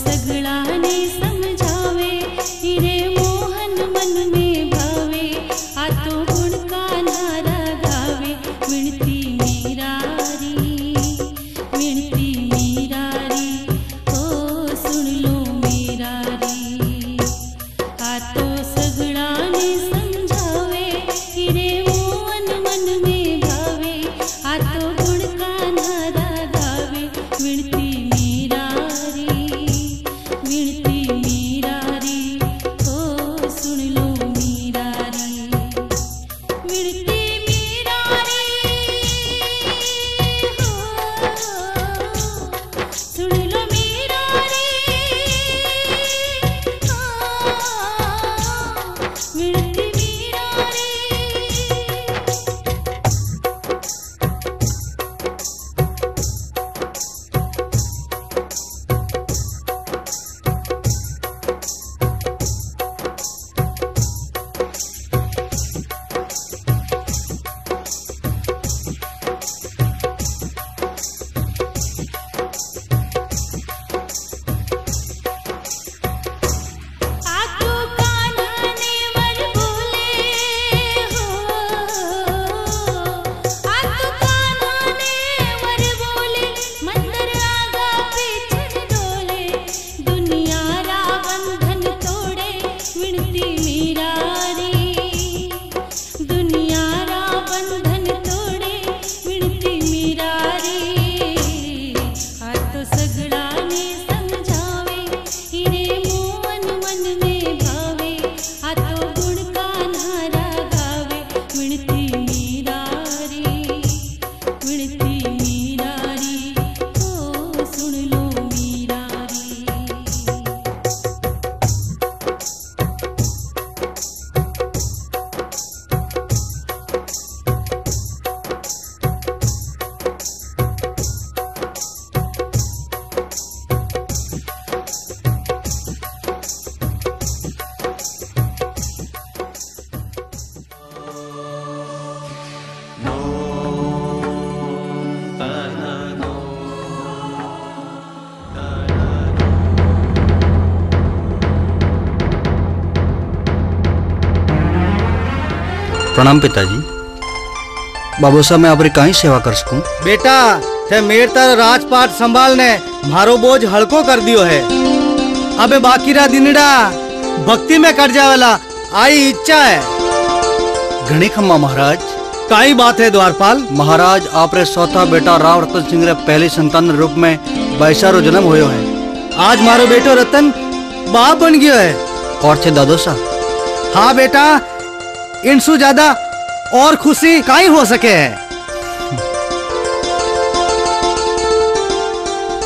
सगळाने समजावे, हिरे मोहन मन में भावे, आतो गुण का नारा गावे। विनती मीरारी, विनती मीरारी, ओ सुन लो मीरारी। आतो सगळाने समजावे, हिरे मोहन मन में भावे, आतो गुण का नारा गावे। विनती प्रणाम पिताजी। बाबू साहब मैं आपरी कहीं सेवा कर सकूं? बेटा थे मेर तर राजपाट संभाल ने मारो बोझ हल्को कर दियो है। अबे बाकी रा दिनड़ा भक्ति में कर जावेला आई इच्छा है। घणी खम्मा महाराज काई बात है द्वारपाल? महाराज आपरे चौथा बेटा राव रतन सिंह रे पहली संतान रूप में 22रो जन्म होयो है। आज मारो बेटो रतन बाप बन गयो है। और छे दादो सा? हाँ बेटा इनसु ज्यादा और खुशी काई हो सके है।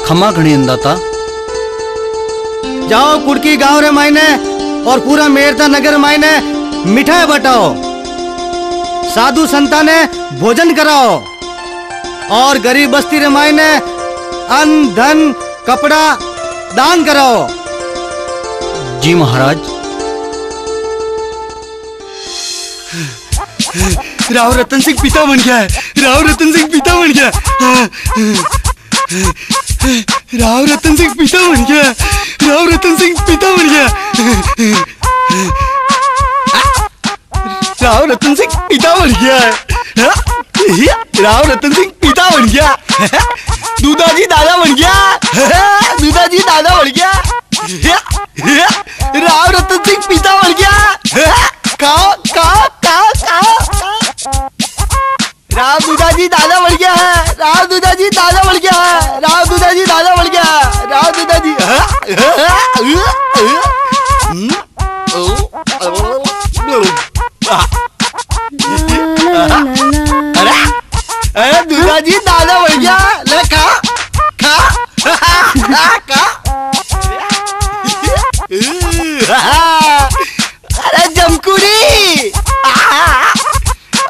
खमा घणी अंदाता जाओ कुड़की गांव रे मायने और पूरा मेरता नगर मायने मिठाई बटाओ, साधु संता ने भोजन कराओ और गरीब बस्ती रे मायने अन्न धन कपड़ा दान कराओ। जी महाराज। राव रतन सिंह पिता बन गया है। राव रतन सिंह पिता बन गया। राव रतन सिंह पिता बन गया। राव रतन सिंह पिता बन गया। राव रतन सिंह पिता बन गया। राव रतन सिंह पिता बन गया। दूदाजी दादा बन गया। दूदाजी दादा बन गया। राव रतन सिंह पिता बन गया। राम दूदाजी दादा बढ़ गया है। राम दूदाजी दादा बढ़ गया है। राम दूदाजी दादा बढ़ गया है। राम दूदाजी अरे दूदाजी दादा बढ़ गया। ले खा खा खा। अरे जमकुरी।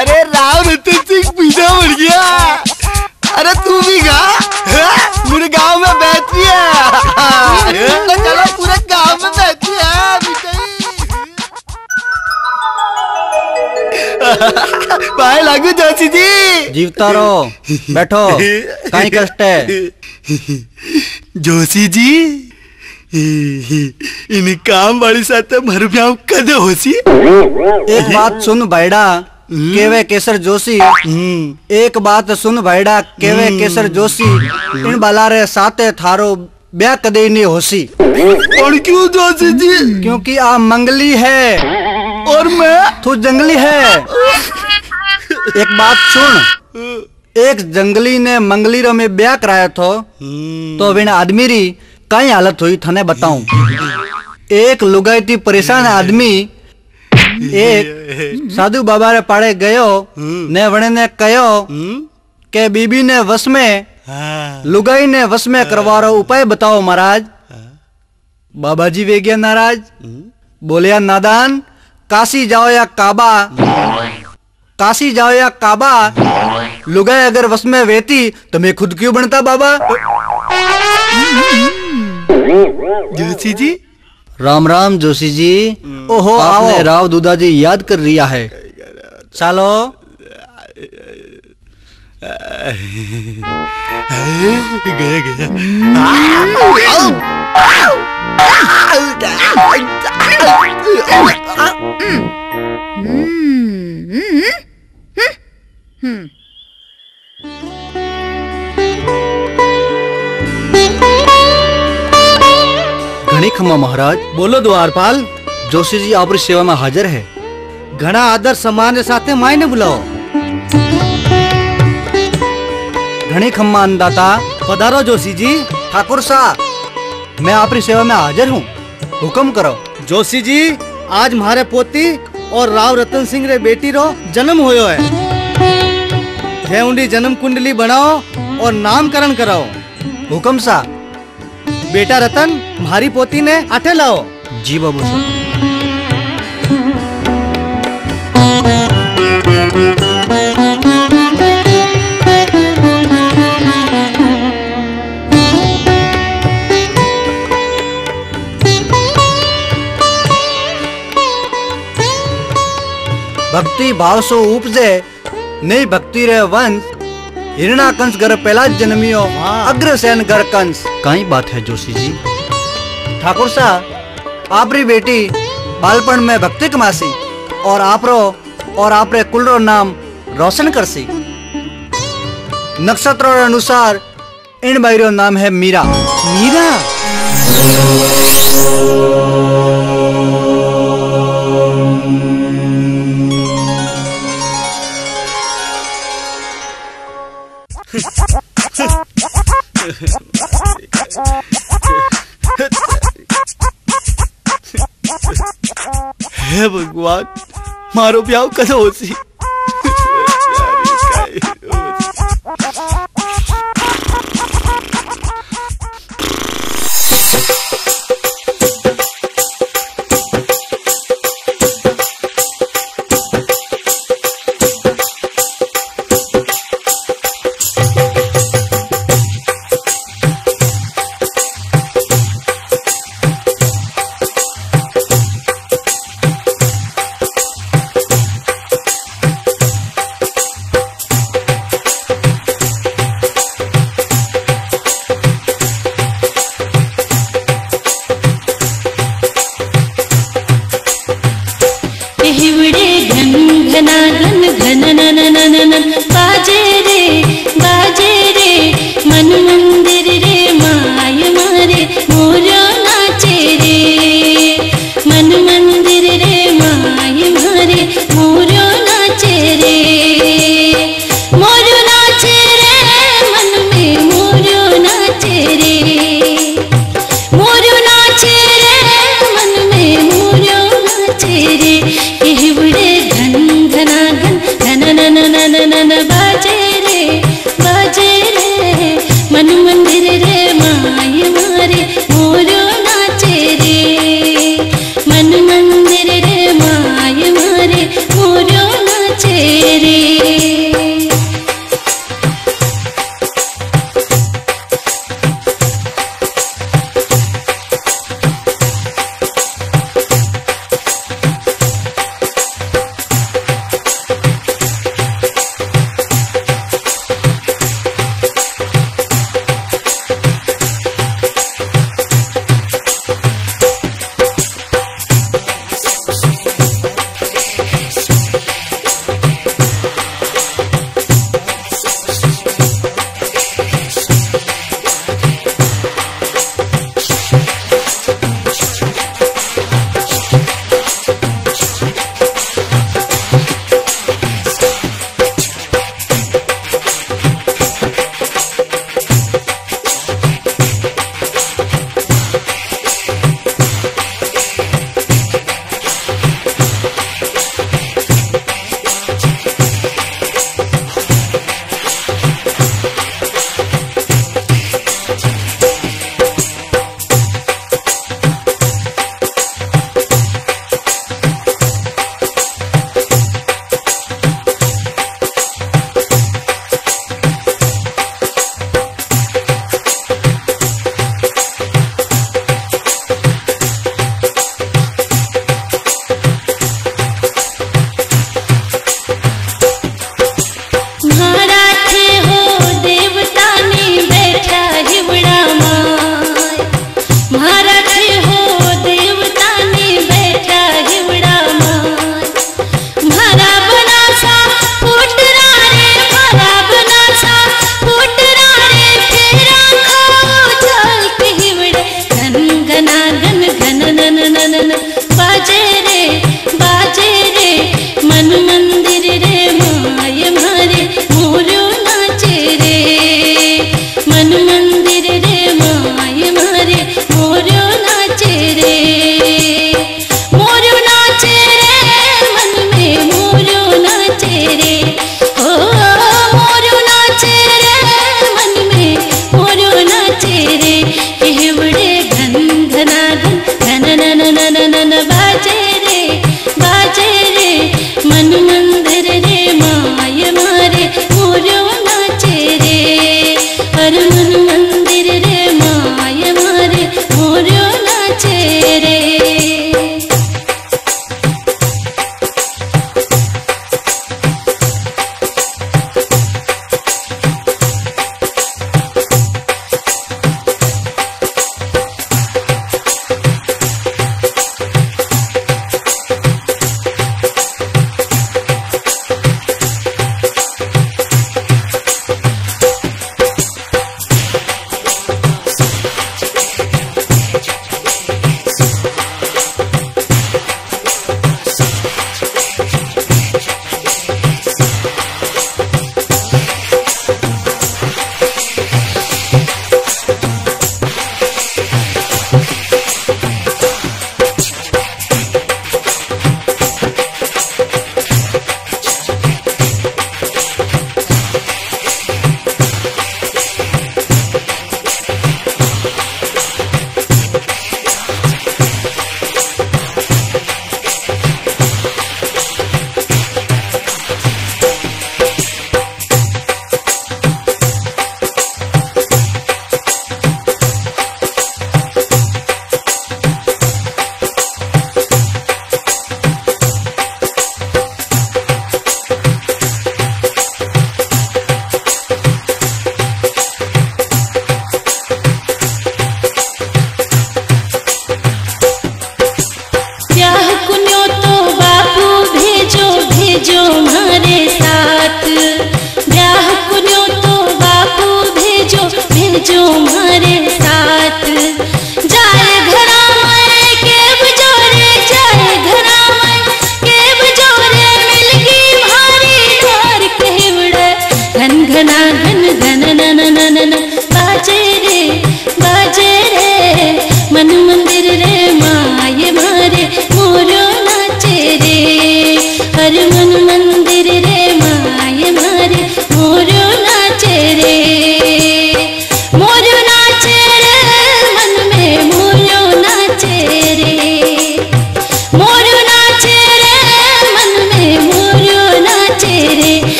अरे राव रतन सिंह पिता बन गया। अरे तू भी गा। पूरे गांव में बैठती है। चलो पूरे गांव में बैठती है मिठाई। भाई लागू जोशी जी। जीवता रहो। बैठो। काई कष्ट है जोशी जी। इन काम वाली साथ मरब्याव कदे होसी। एक बात सुन भाईडा केवे केसर जोशी, एक बात सुन भाईडा केवे केसर जोशी, इन बालारे साथे थारो ब्याह कदे नहीं होसी। और क्यों जोशी जी? क्योंकि आ मंगली है और मैं तू जंगली है। एक बात सुन, एक जंगली ने मंगली रो में ब्याह कराया थो तो बिन आदमी री कई हालत हुई थाने बताऊं। एक लुगाई परेशान आदमी एक साधु बाबा रे पाड़े गयो ने वणे ने कहो के बीबी ने वश में, लुगाई ने वश में करवा रो उपाय बताओ महाराज। बाबा जी वे गया नाराज, बोलिया नादान काशी जाओ या काबा, काशी जाओ या काबा, लुगाई अगर वश में वेती तो मैं खुद क्यों बनता बाबा। जोशी जी राम राम। जोशी जी ओहो आपने राव दूधा जी याद कर लिया है। चलो गया गया। खमा महाराज। बोलो द्वारपाल। जोशी जी आपकी सेवा में हाजिर है। घना आदर सम्मान के साथ मायने बुलाओ। घनी खम्मा अन्नदाता पधारो जोशी जी। ठाकुर साहब मैं आपकी सेवा में हाजिर हूँ, हुक्म करो। जोशी जी आज मारे पोती और राव रतन सिंह रे बेटी रो जन्म होयो है। जयउंडी जन्म कुंडली बनाओ और नामकरण कराओ। हुक्म सा। बेटा रतन म्हारी पोती ने आठे लाओ। जी बाबू साहब। भक्ति भाव सो उपजे नहीं भक्ति रे वंश, हिरणा कंस घर पहला जन्मियो अग्रसेन घर कंस। कई बात है जोशी जी। ठाकुर साहब आपरी बेटी बालपण में भक्ति कमासी और आपरो और आपरे कुलरो नाम रोशन करसी। नक्षत्रों के अनुसार इन बाईरो नाम है मीरा। मीरा भगवान मारो ब्याह कदो होसी।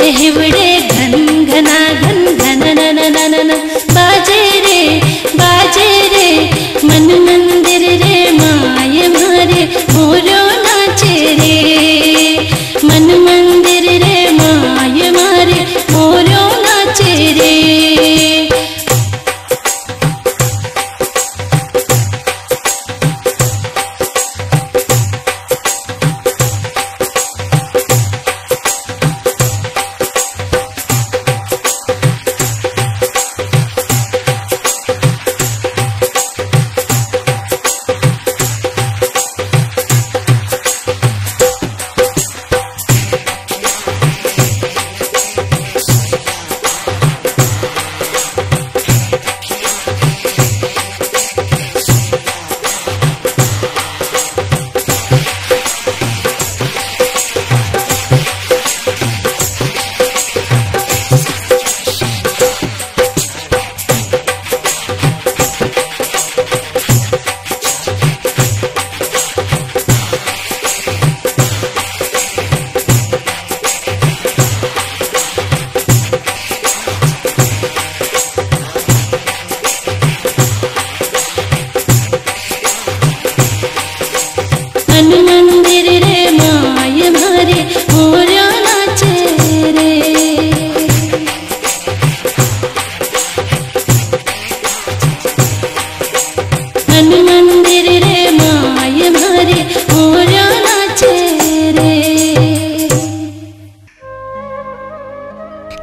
कहवड़े घन घना घन घन नन नन बाजे रे मन मंदिर रे माये मारे मोरो नाचे रे मन मंदिर रे माये मारे मोरो नाचे रे।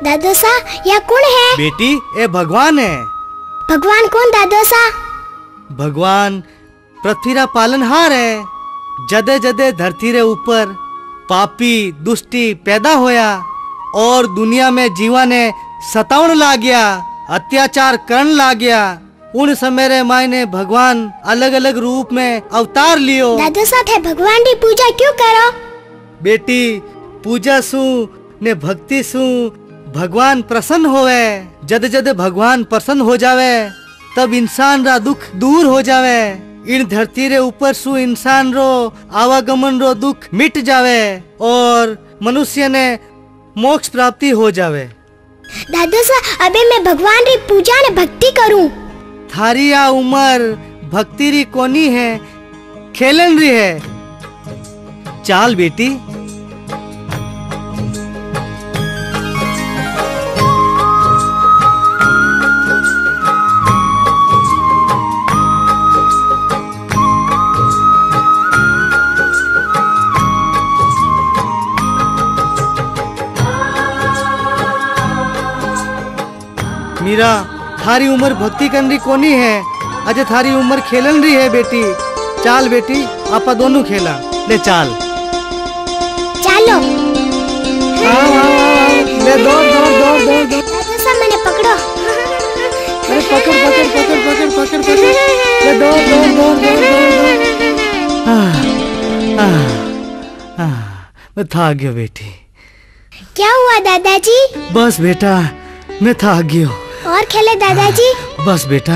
दादोसा यह कौन है? बेटी ये भगवान है। भगवान कौन दादोसा? भगवान पृथ्वीरा पालनहार है। जदे जदे धरती रे ऊपर पापी दुष्टी पैदा होया और दुनिया में जीवा ने सतावण ला गया, अत्याचार करण ला गया। उन समय रे मायने भगवान अलग अलग रूप में अवतार लियो। दादोसा थे भगवान की पूजा क्यों करो? बेटी पूजा सु ने भक्ति सु भगवान प्रसन्न होवे। जद जद भगवान प्रसन्न हो जावे तब इंसान रा दुख दूर हो जावे। इन धरती रे ऊपर सु इंसान रो आवागमन रो दुख मिट जावे और मनुष्य ने मोक्ष प्राप्ति हो जावे। दादोसा अबे मैं भगवान री पूजा ने भक्ति करूं। थारी या उम्र भक्ति री कोनी है, खेलन री है। चाल बेटी। मीरा थारी उम्र भक्ति करन री कोनी है, अजे थारी उम्र खेलन री है। बेटी चाल बेटी, आपा दोनों खेला ले। चाल चलो। ले दौड़ दौड़ दौड़ दौड़ दादोसा मैंने पकड़ो। अरे पकड़ पकड़ पकड़ पकड़ पकड़ पकड़ ले दौड़ दौड़ दौड़ दौड़। आ आ मैं थक गया बेटी। क्या हुआ दादाजी? बस बेटा मैं थक गया। और खेले दादाजी? बस बेटा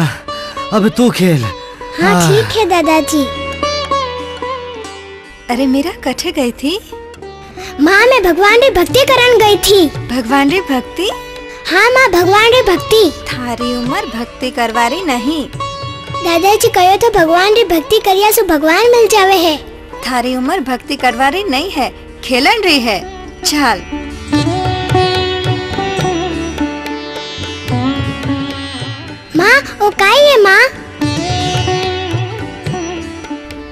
अब तू खेल। हाँ ठीक है दादाजी। अरे मीरा कठे गई थी? माँ मैं भगवान रे भक्ति करन गई थी। भगवान रे भक्ति? हाँ माँ भगवान रे भक्ति। थारी उम्र भक्ति करवारी नहीं। दादाजी कहो तो भगवान रे भक्ति करिया सो भगवान मिल जावे है। थारी उम्र भक्ति करवारी नहीं है, खेलन रही है। चल माँ ओ काई है माँ?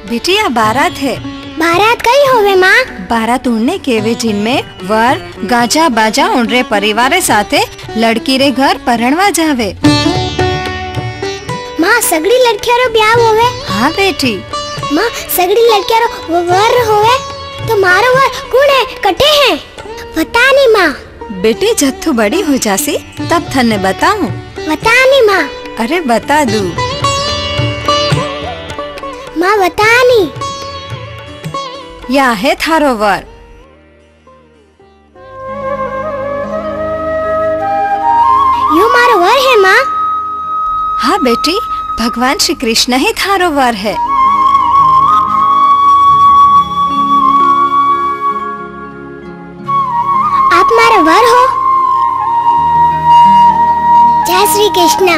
बिटिया बारात है। बारात कई होवे माँ? बारात उड़ने केवे जिनमें वर गाजा बाजा उनरे परिवारे साथे लड़की रे घर परनवा जावे। माँ सगड़ी लड़कियां रो ब्याह होवे? हाँ बेटी। माँ सगड़ी लड़कियां रो वर होवे तो मारो वर कौन है? कटे हैं बता नहीं माँ। बेटी जत्थू बड़ी हो जासी तब थन्ने बताऊं। बता नहीं माँ। अरे बता दू माँ। बता नहीं या है थारो वर। यो मारो वर है माँ? हाँ बेटी भगवान श्री कृष्ण ही थारो वर है। आप मारो सवार हो? जय श्री कृष्णा।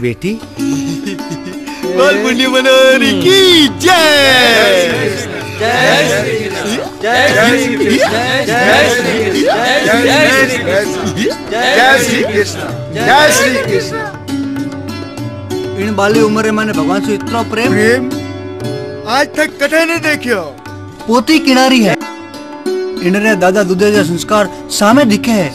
बेटी बालपुण्य बनाने की जय। इन बाली उम्र में मैंने भगवान से इतना प्रेम आज तक कटे नहीं देखियो। पोती किनारी है, इन्होंने दादा दूधे के संस्कार सामने दिखे है।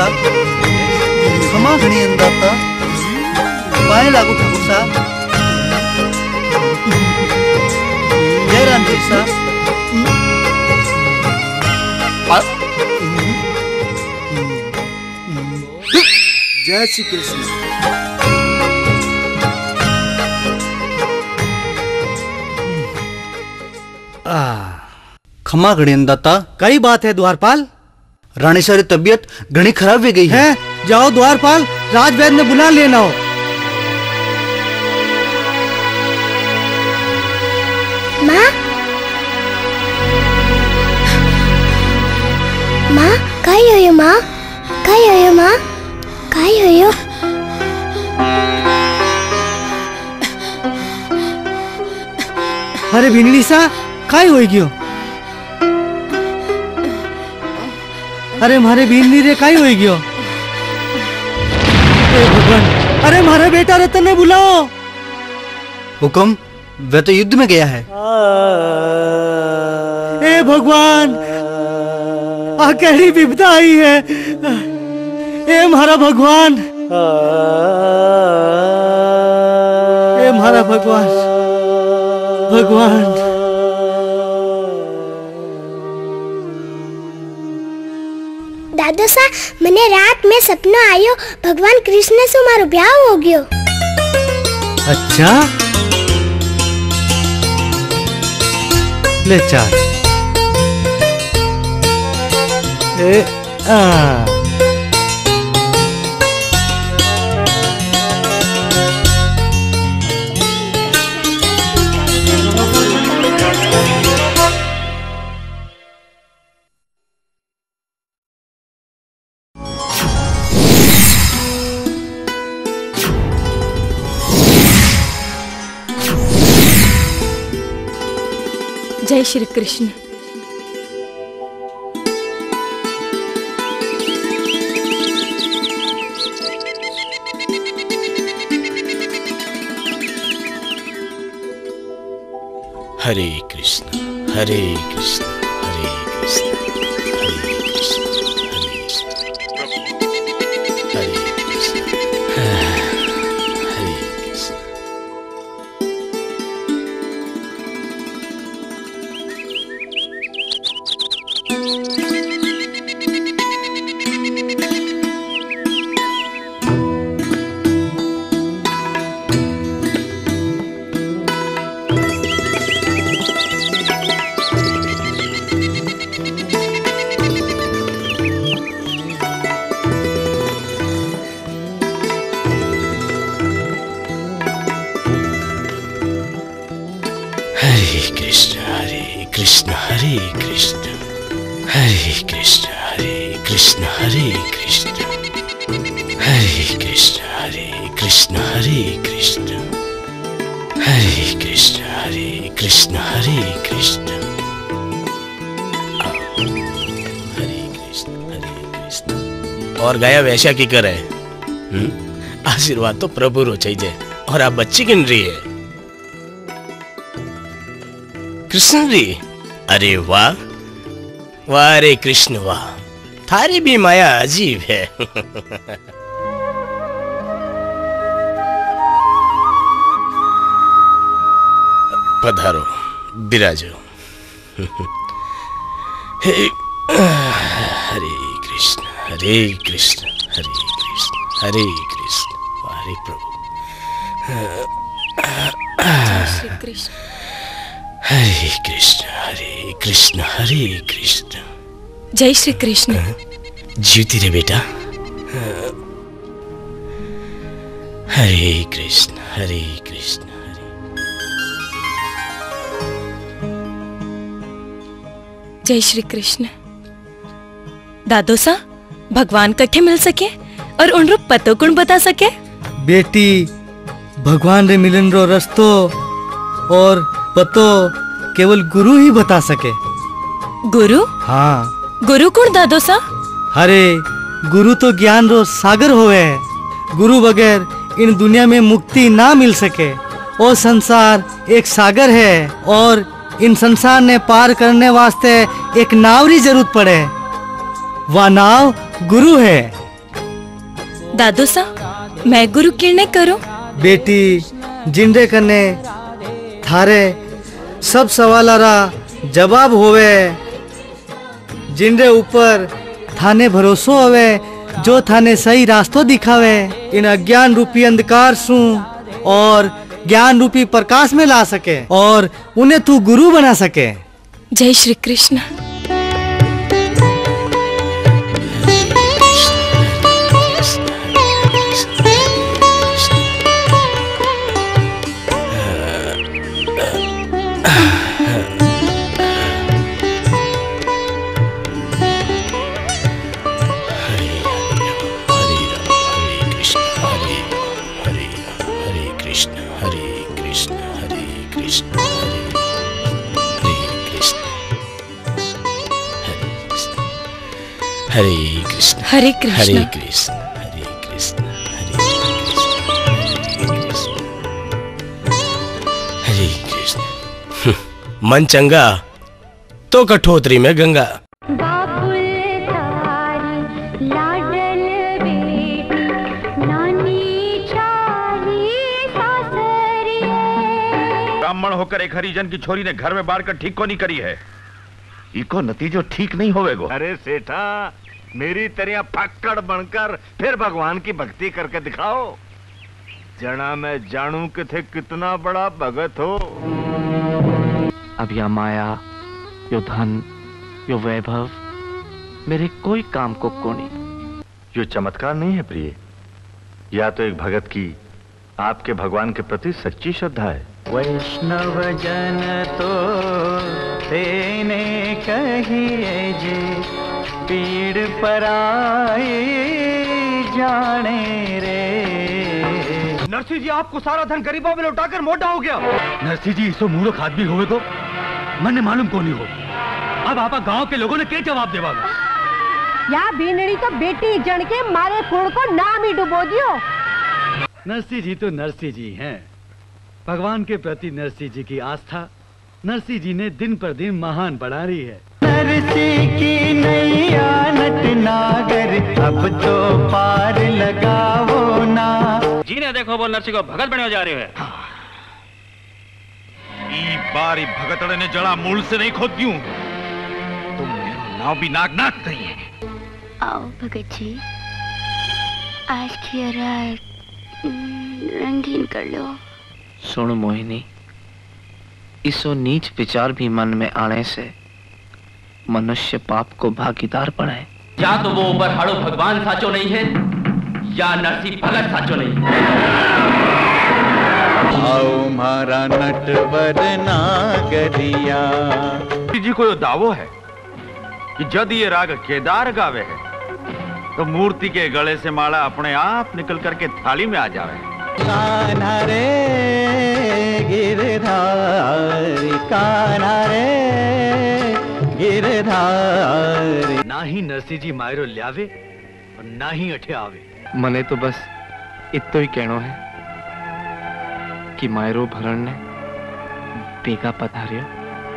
क्षमा घनी अंदाता पाए लागू ठाकुर साहब। जय रामदेव साहब। जय श्री कृष्ण। खमा घड़ी अंदाता कई बात है द्वारपाल। रानी सारी तबीयत घनी खराब हो गई है। जाओ द्वारपाल, राजवैद्य ने बुला लेना हो। माँ काई होयो, माँ काई होयो, माँ काई होयो। अरे भिंडली सा काई होई गयो। अरे मारे बीनली रे काई होई गयो। अरे मारा बेटा रतन ने बुलाओ। हुकम, वे तो युद्ध में गया है। ए भगवान, आ कैसी विपदा आई है। ए मारा भगवान, ए मारा भगवान, भगवान दोसा, मने रात में सपना आयो भगवान कृष्ण से मारो ब्याह हो गयो। अच्छा ले चार। ए आ जय श्री कृष्ण। हरे कृष्ण हरे कृष्ण हरे कृष्ण हरे कृष्ण हरे कृष्ण हरे कृष्ण। और गाया वैसा की करे। आशीर्वाद तो प्रभु रो चाहिए। और आप बच्ची गिन रही है कृष्ण जी। अरे वाह वाह, अरे कृष्ण वाह, थारी भी माया अजीब है। पधारो बिराजो। हरे कृष्ण हरे कृष्ण हरे कृष्ण हरे कृष्ण हरे प्रभु। हरे कृष्ण हरे कृष्ण हरे कृष्ण। जय श्री कृष्ण। जीती रे बेटा। हरे कृष्ण हरे कृष्ण हरे। जय श्री कृष्ण। दादोसा भगवान कठे मिल सके और उन पतो कुण बता सके। बेटी भगवान रे मिलन रो रस्तो और पतो केवल गुरु ही बता सके। गुरु? हाँ गुरु कुण दादोसा? अरे गुरु तो ज्ञान रो सागर होवे। गुरु बगैर इन दुनिया में मुक्ति ना मिल सके। और संसार एक सागर है और इन संसार ने पार करने वास्ते एक नावरी जरूरत पड़े। वह नाव गुरु है। दादोसा मैं गुरु किरने करूं? बेटी जिंदे कने थारे सब सवालारा जवाब होवे। जिंदे ऊपर थाने भरोसो होवे जो थाने सही रास्तो दिखावे। इन अज्ञान रूपी अंधकार सू और ज्ञान रूपी प्रकाश में ला सके और उन्हें तू गुरु बना सके। जय श्री कृष्ण। हरे कृष्ण हरे कृष्ण हरे कृष्ण हरे कृष्ण हरे कृष्ण। मन चंगा तो कठोतरी में गंगा। ब्राह्मण होकर एक हरिजन की छोरी ने घर में बार कर ठीक को नहीं करी है। इको नतीजो ठीक नहीं होवेगो। अरे सेठा मेरी तरह फक्कड़ बनकर फिर भगवान की भक्ति करके दिखाओ। जना मैं जानू कि थे कितना बड़ा भगत हो। अब यह माया यो धन यो वैभव मेरे कोई काम को कोनी। यो चमत्कार नहीं है प्रिय। या तो एक भगत की आपके भगवान के प्रति सच्ची श्रद्धा है। वैष्णव जन तो तेने कहिए जे पीड़ पराए जाने रे। नरसी जी आपको सारा धन गरीबों में लौटाकर मोटा हो गया। नरसी जी इसो मूर्ख आदमी होवे तो मन्ने मालूम को नहीं हो। अब आपा गांव के लोगों ने क्या जवाब देवागा। या बीनड़ी तो बेटी जन के मारे खून को नाम ही डुबो दियो। नरसी जी तो नरसी जी हैं। भगवान के प्रति नरसी जी की आस्था नरसी जी ने दिन पर दिन महान बढ़ा रही है। नरसी की नैया नट नागर अब तो पार लगाओ ना। जी ने देखो बोल नरसी को भगत बने जा रहे हैं। ई बारी भगतड़े ने जड़ा मूल से नहीं खोद दियूं तो मेरा नाव भी नागनाथ नहीं है। आओ भगत जी आज की रात रंगीन कर लो। सुन मोहिनी इसो नीच विचार भी मन में आने से मनुष्य पाप को भागीदार बनाए। या तो वो ऊपर हाड़ो भगवान साचो नहीं है या नरसी भगत साचो नहीं है। आओ मारा नटवर नागरिया जी को यो दावो है कि जब ये राग केदार गावे है तो मूर्ति के गले से माला अपने आप निकल करके थाली में आ जावे। कान्हा रे गिरधारी कान्हा रे गिरधारी। ना ही नरसी जी मायरो ल्यावे और ना ही अठे आवे। मने तो बस इतो ही कहनो है कि मायरो भरण ने बेगा पधारियो।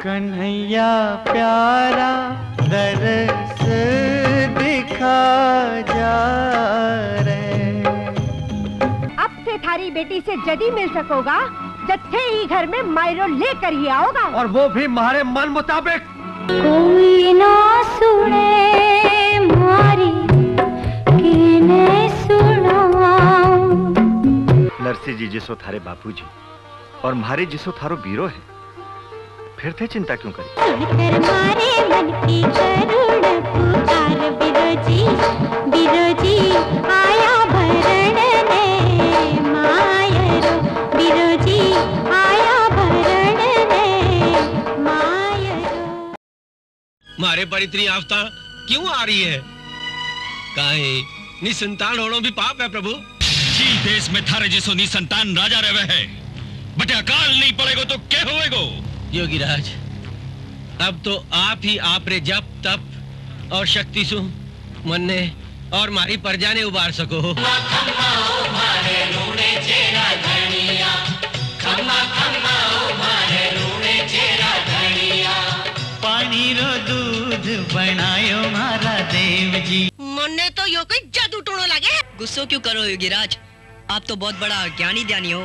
कन्हैया प्यारा दरस दिखा जा रे। थारी बेटी से जदी मिल सकोगा जत्थे ही घर में मायरो लेकर ही आओगा और वो भी मारे मन मुताबिक। कोई ना सुने मारी किने सुनाऊं। नरसी जी जिसो थारे बापूजी और मारे जिसो थारो बीरो है फिर थे चिंता क्यों करी। कर मारे मन की करुण पुकार बिरोजी बिरोजी आया भरण ने। हमारे पर इतनी आफता क्यों आ रही है? काहे निसंतान होना भी पाप है प्रभु जी। देश में थारे जैसो निसंतान राजा रहे है, बटे अकाल नहीं पड़ेगो तो क्या होएगो? योगी राज, अब तो आप ही आप रे जप तप और शक्ति सु मन्ने और मारी परजा ने उबार सको। पानी रो दूध बनायो मारा देव जी। मन्ने तो यो कोई जादू टोनो लगे। गुस्सो क्यों करो योगीराज, आप तो बहुत बड़ा ज्ञानी ध्यानी हो।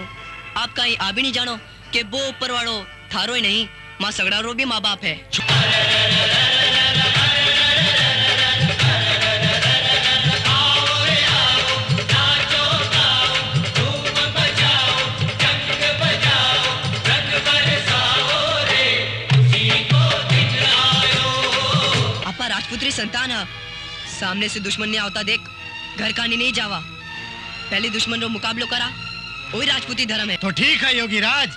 आप कहीं आ भी नहीं जानो कि वो ऊपर वालो थारो ही नहीं माँ सगड़ा रो भी माँ बाप है। अपा राजपुत्री संतान है, सामने से दुश्मन ने आता देख घर कानी नहीं जावा, पहले दुश्मन रो मुकाबलो करा, वही राजपूती धर्म है। तो ठीक है योगी राज,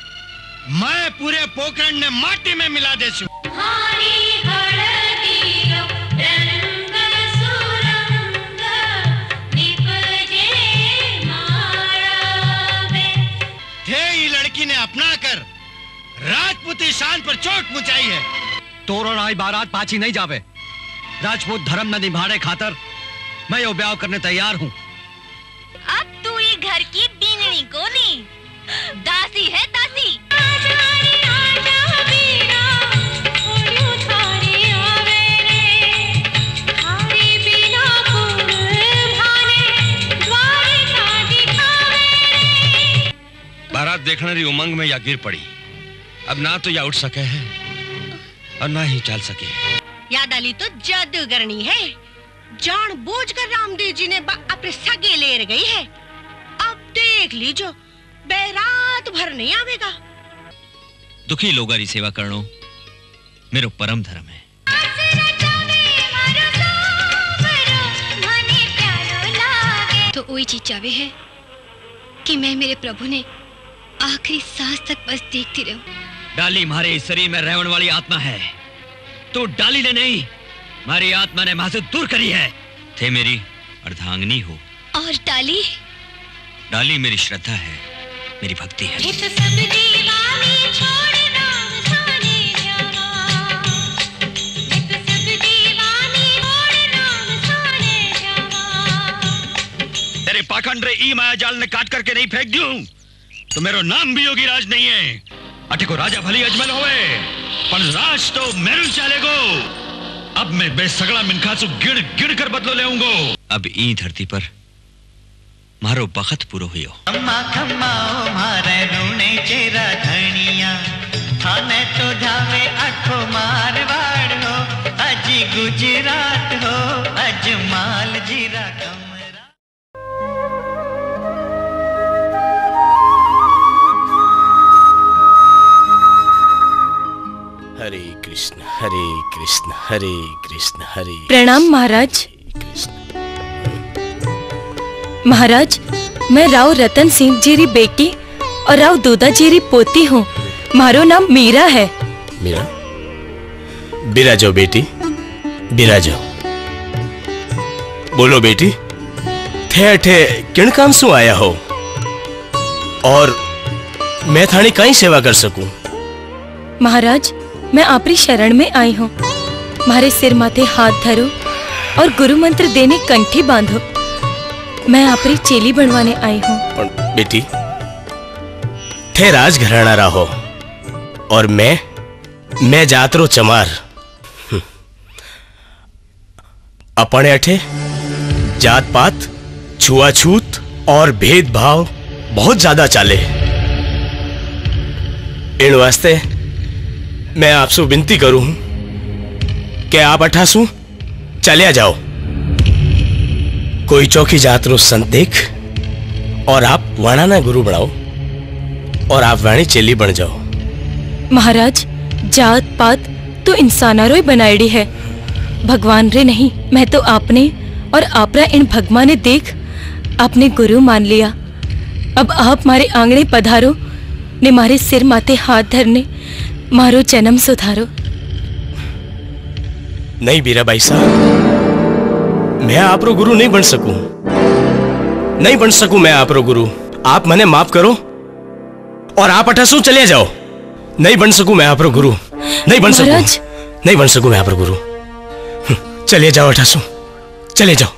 मैं पूरे पोखरण ने माटी में मिला देशू। थे लड़की ने अपना कर राजपूती शान पर चोट पहुंचाई है। तोरण आई बारात पाची नहीं जावे, राजपूत धर्म न निभाने खातर मैं यो ब्याह करने तैयार हूँ। अब तू ये घर की बीननी को नहीं, दासी है दासी। बारात देखने री उमंग में या गिर पड़ी, अब ना तो या उठ सके है और ना ही चल सके। याद आली तो जादूगरनी है, जान बोझ कर रामदेव जी ने अपने सगे ले गई है। अब देख लीजो बैरात भर नहीं आवेगा। दुखी लोगा री सेवा करणो मेरो परम धर्म है। तो वही चीज चावे है कि मैं मेरे प्रभु ने आखिरी सांस तक बस देखती रहूं। डाली मारे शरीर में रहने वाली आत्मा है, तो डाली ने नहीं मारी आत्मा ने मासे दूर करी है। थे मेरी अर्धांगनी हो और डाली, डाली मेरी श्रद्धा है, मेरी भक्ति है। तो सब दीवानी छोड़ नाम जाने जाना, तो सब दीवानी छोड़ नाम जाने जाना। तेरे पाखंड रे ई माया जाल ने काट करके नहीं फेंक दूं तो मेरो नाम भी योगी राज नहीं है। अटे को राजा भली अजमल होए पर राज तो मेरू चलेगो। अब मैं बेसगड़ा मिनखा सु गिड़ गिड़ कर बदलो लेऊंगो। अब ई धरती पर मारो बखत पूरो हुयो। अम्मा खम्मा ओ मारे रूने चेरा धनिया, थाने तो धावे आखो मारवाड़ हो, अजी गुजरात हो, अजमाल जीरा कमरा। हरे कृष्ण हरे कृष्ण हरे कृष्ण हरे। प्रणाम महाराज। महाराज, मैं राव रतन सिंह जी री बेटी और राव दोदा जी री पोती हूँ। मारो नाम मीरा है। मीरा, बिराजो बेटी, बिराजो। बोलो बेटी, थे अठे किन काम सु आया हो और मैं थानी कहीं सेवा कर सकूं? महाराज, मैं आपरी शरण में आई हूँ। मारे सिर माथे हाथ धरो और गुरु मंत्र देने कंठी बांधो। मैं आपरी चेली बनवाने आई हूँ। बेटी, थे राज घराना रा हो और मैं जातरो चमार। अपने अठे जात पात छुआछूत और भेदभाव बहुत ज्यादा चाले। इन वास्ते मैं आपसे विनती करूं कि आप अठासू चले जाओ। कोई चौकी जात रो संतेख और आप वाणा ना गुरु बनाओ और आप वाणी चेली बन जाओ। महाराज, जात पात तो इंसाना रो बनायडी है, भगवान रे नहीं। मैं तो आपने और आपरा इन भगवान ने देख आपने गुरु मान लिया। अब आप मारे आंगणे पधारो ने मारे सिर माथे हाथ धरने मारो जन्म सुधारो। नहीं बीरा भाई साहब, मैं आप रो गुरु नहीं बन सकूं, नहीं बन सकूं मैं आप रो गुरु। आप मने माफ करो और आप अठसू चले जाओ। नहीं बन सकूं मैं आप रो गुरु, नहीं बन सकूं, नहीं बन सकूं मैं आप रो गुरु। चले जाओ अठसू, चले जाओ।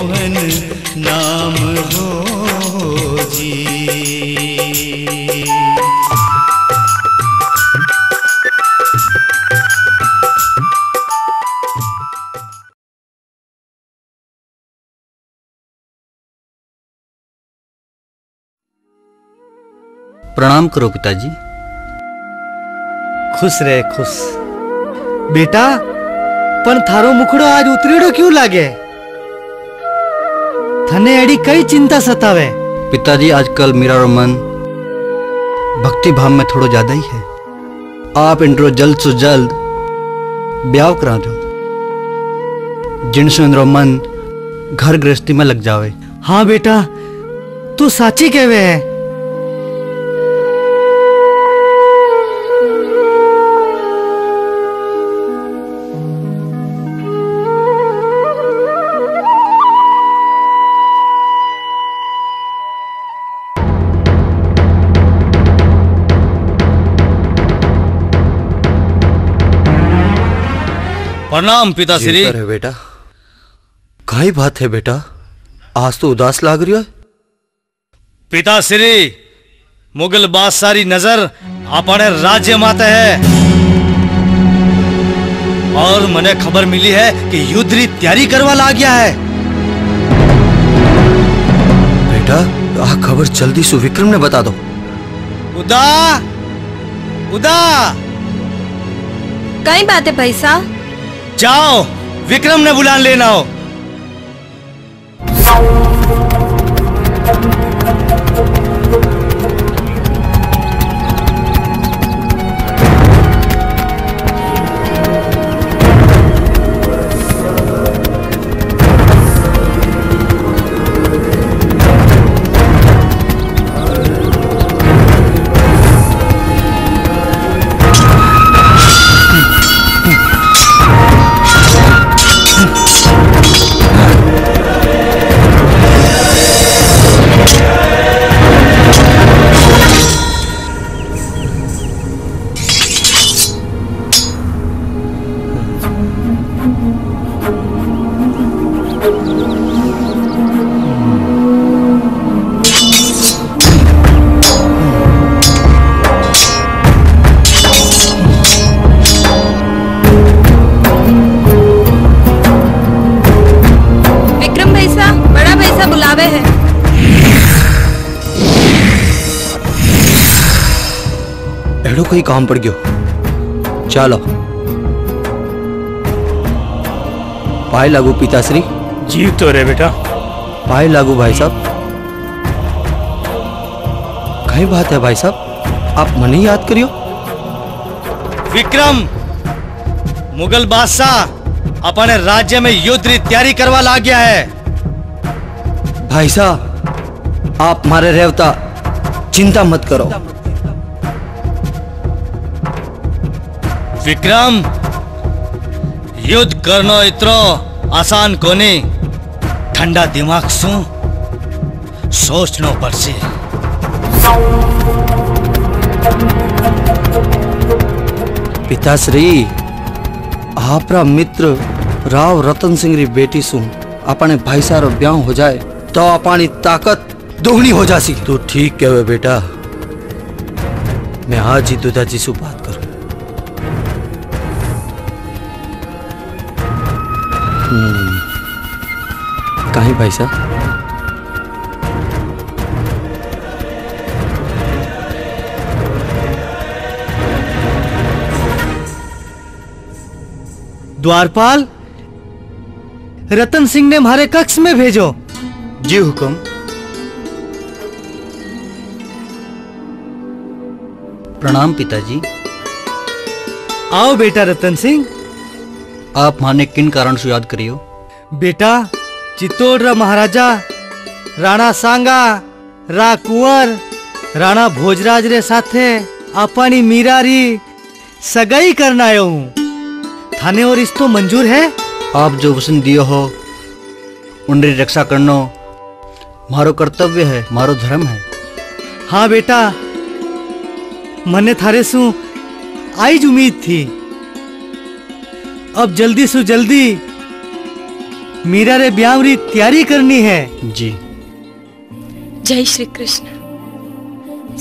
मोहन नाम हो जी। प्रणाम करो पिताजी। खुश रहे खुश। बेटा पण थारो मुखड़ो आज उतरेड़ो क्यों लागे? थने एड़ी कई चिंता सतावे? पिताजी आजकल मेरा रो मन भक्ति भाव में थोड़ा ज्यादा ही है। आप इंद्रो जल्द से जल्द ब्याह करा दो जिनसे इंद्रो मन घर गृहस्थी में लग जावे। हाँ बेटा तू साची कहवे है। प्रणाम पिताश्री। बेटा काई बात है बेटा, आज तो उदास लाग रही है। पिताश्री मुगल बादशाह री नजर अपने राज्य माते है और मने खबर मिली है कि युद्ध री तैयारी करवा ला गया है। बेटा आ खबर जल्दी सुविक्रम ने बता दो। उदा उदा कई बात है भाई साहब, जाओ विक्रम ने बुला लेना हो। कोई काम पड़ गयो। चलो पाए लागू पिताश्री। जी तो रे बेटा। पाए लागू भाई साहब। कई बात है भाई साहब, आप मने याद करियो। विक्रम मुगल बादशाह अपने राज्य में युद्ध की तैयारी करवा ला गया है। भाई साहब आप मारे रेवता चिंता मत करो। विक्रम युद्ध करना इतरो आसान कोनी, ठंडा दिमाग सू सोचना पड़से। पिताश्री आपरा मित्र राव रतन सिंह री बेटी सू अपने भाई सारो ब्याह हो जाए तो अपनी ताकत दोगुनी हो जासी। तू ठीक कहवे बेटा, मैं आज ही दादाजी से बात करूं। कहीं भाई साहब द्वारपाल रतन सिंह ने हमारे कक्ष में भेजो। जी हुकुम। प्रणाम पिताजी। आओ बेटा रतन सिंह। आप माने किन कारण से याद करियो? बेटा चित्तौड़ रा महाराजा राणा सांगा रा कुंवर राणा भोजराज रे साथे अपनी मीरा री सगाई करना आयो हूं। थाने और रिश्तो मंजूर है? आप जो वचन दियो हो उनरी रक्षा करनो मारो कर्तव्य है, मारो धर्म है। हाँ बेटा मने थारे सु आईज उम्मीद थी। अब जल्दी से जल्दी मीरा रे ब्याह री तैयारी करनी है। जी। जय श्री कृष्ण।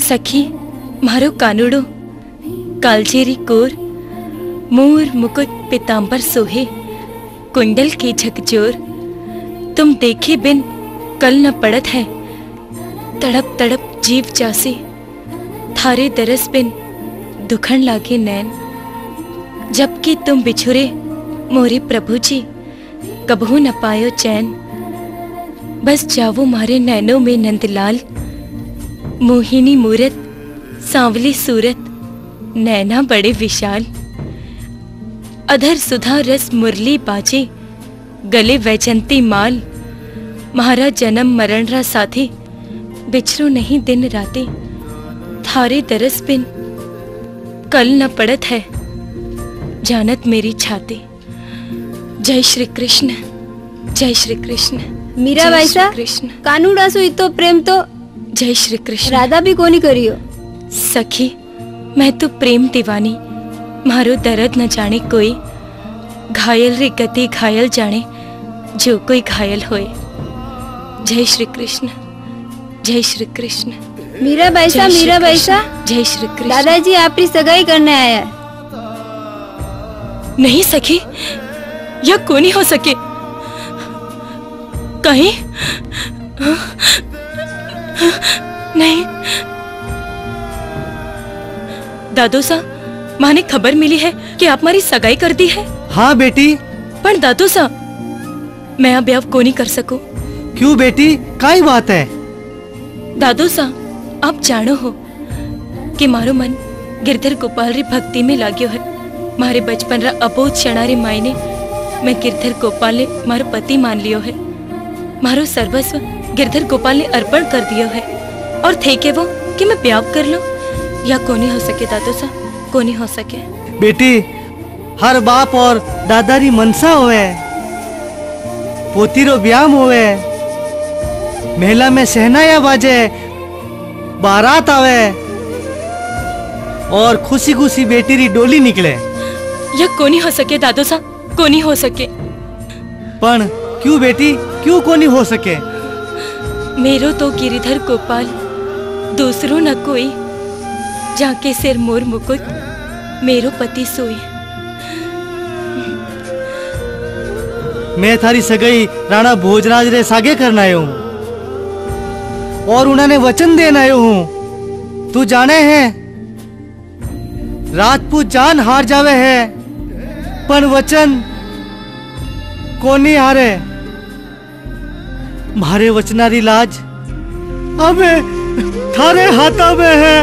सखी मारो कानूड़ो कालजेरी कोर मोर मुकुट पिताम्बर सोहे कुंडल की झकझोर तुम देखे बिन कल न पड़त है तड़प तड़प जीव जासे थारे तरस बिन दुखन लागे नैन, जबकि तुम बिछुरे मोरे प्रभु जी कबहू न पायो चैन। बस जावो मारे नैनों में नंदलाल, मोहिनी मूरत सांवली सूरत नैना बड़े विशाल। अधर सुधा रस मुरली बाजे गले वैजंती माल, महारा जन्म मरण रा साथी बिछरो नहीं दिन राते, थारे दरस बिन कल न पड़त है जानत मेरी छाते। जय श्री कृष्ण, जय श्री कृष्ण। मीरा भाईसा कानू डासू इतो प्रेम तो। जय श्री कृष्ण। राधा भी कोनी करियो सखी, मैं तो प्रेम दीवानी, मारो दर्द न जाने कोई, घायल रे गति घायल जाने जो कोई घायल होए। जय श्री कृष्ण, जय श्री कृष्ण। मीरा भाईसा, मीरा भाईसा। जय श्री कृष्ण। दादाजी आपकी सगाई करने आया। नहीं सखी, यह कोनी हो सके। कहीं नहीं दादू सा, माने खबर मिली है कि आप मारी सगाई कर दी है। हाँ बेटी। पर दादू सा मैं अब ब्याह कोनी कर सकूं। क्यों बेटी, काई बात है? दादू सा आप जानो हो कि मारो मन गिरधर गोपाल री भक्ति में लाग्यो है। मारे बचपन रा अबोध क्षणा रे मायने मैं गिरधर गोपाल ने मारो पति मान लियो है। मारो सर्वस्व गिरधर गोपाल ने अर्पण कर दियो है और थे के वो कि मैं ब्याह कर लूं, या कोनी हो सके दादू सा, कोनी हो सके। बेटी हर बाप और दादा री मनसा होवे, पोती रो ब्याह होवे, मेला में सहनाया बाजे, बारात आवे और खुशी खुशी बेटी री डोली निकले। यह कोनी हो सके दादू सा, कोनी हो सके। पण क्यों बेटी, क्यों कोनी हो सके? मेरो तो गिरिधर गोपाल दूसरो न कोई, जाके सिर मोर मुकुट मेरो पति सोई। मैं थारी सगाई राणा भोजराज रे सागे करना आयो हूँ और उन्होंने वचन देना आयो हूँ। तू जाने है राजपूत जान हार जावे है पर वचन कोनी हारे। मारे वचनारी लाज अबे थारे हाथा में है।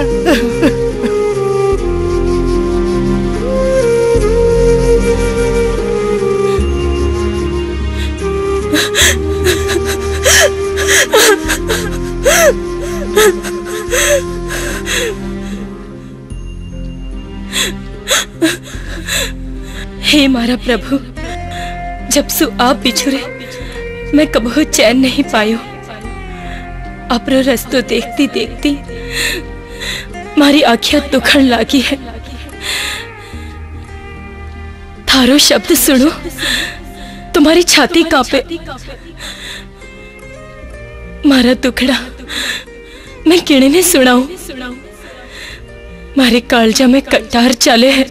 हे मारा प्रभु, जब सु आप बिछुरे मैं कबहू चैन नहीं पायो। अपरो रस्तो देखती देखती मारी आँखियां दुखन लागी है। थारो शब्द सुनो तुम्हारी छाती कांपे। मारा दुखड़ा मैं किने ने सुनाऊं, मारे कालजा में कटार चले है।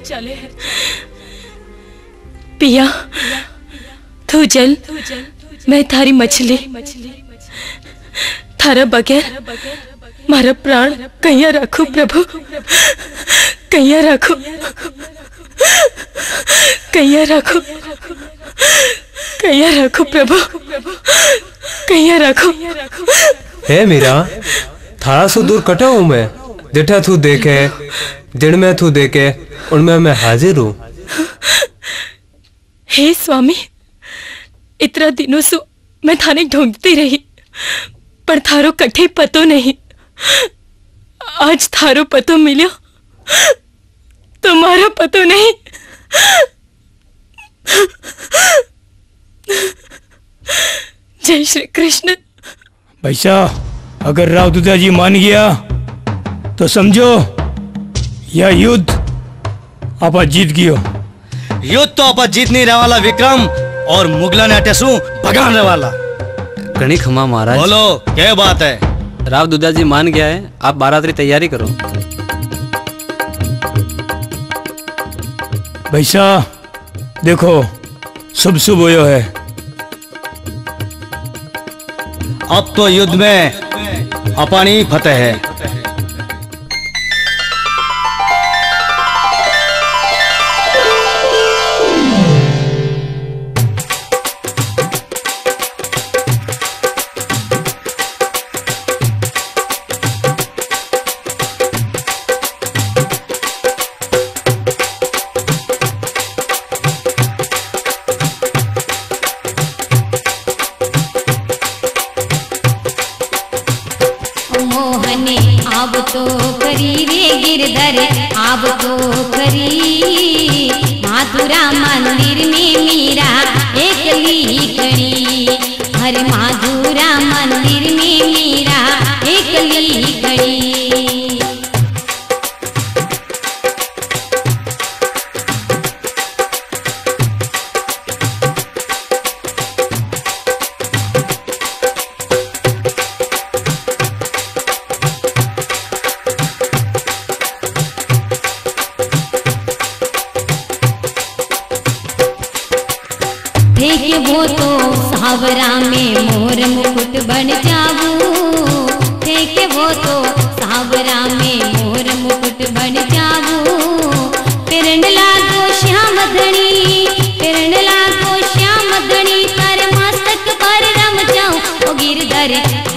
पिया तू जल, मैं थारी मछली, थारा बगैर मारा प्राण कहिया रखो प्रभु, कहिया रखो, कहिया रखो, कहिया रखो प्रभु, कहिया रखो। हे मीरा, थारा सो दूर कटा हूँ मैं, जेठा तू देखे जिन में तू देखे उनमें मैं हाजिर हूँ। हे स्वामी, इतना दिनों से मैं थाने ढूंढती रही पर थारो कठे पतो नहीं। आज थारो पतो मिलो, तुम्हारा पतो नहीं। जय श्री कृष्ण। भाईसा, अगर राव दुदा जी मान गया तो समझो यह युद्ध आपा जीत गयो। युद्ध तो आपा जीत नहीं रहा वाला विक्रम, और मुगला ने अटेसू भगान रहा वाला। गणिक हमा महाराज। बोलो क्या बात है? राव दुदा जी मान गया है, आप बारातरी तैयारी करो। भैसा देखो शुभ शुभ होयो है। अब तो युद्ध में अपानी फतेह है। तो करी रे गिरधर आप तो करी, माथुरा मंदिर में मीरा एकली कड़ी, हर माथुरा मंदिर में मीरा एकली कड़ी। देखे वो तो सावरा में मोर मुकुट बन जाऊ, देखे वो तो सावरा में मोर मुकुट बन जाऊ, किरण लागो श्याम धणी, किरण लागो श्याम धणी, कर मस्तक पर रम जाऊ ओ गिरधर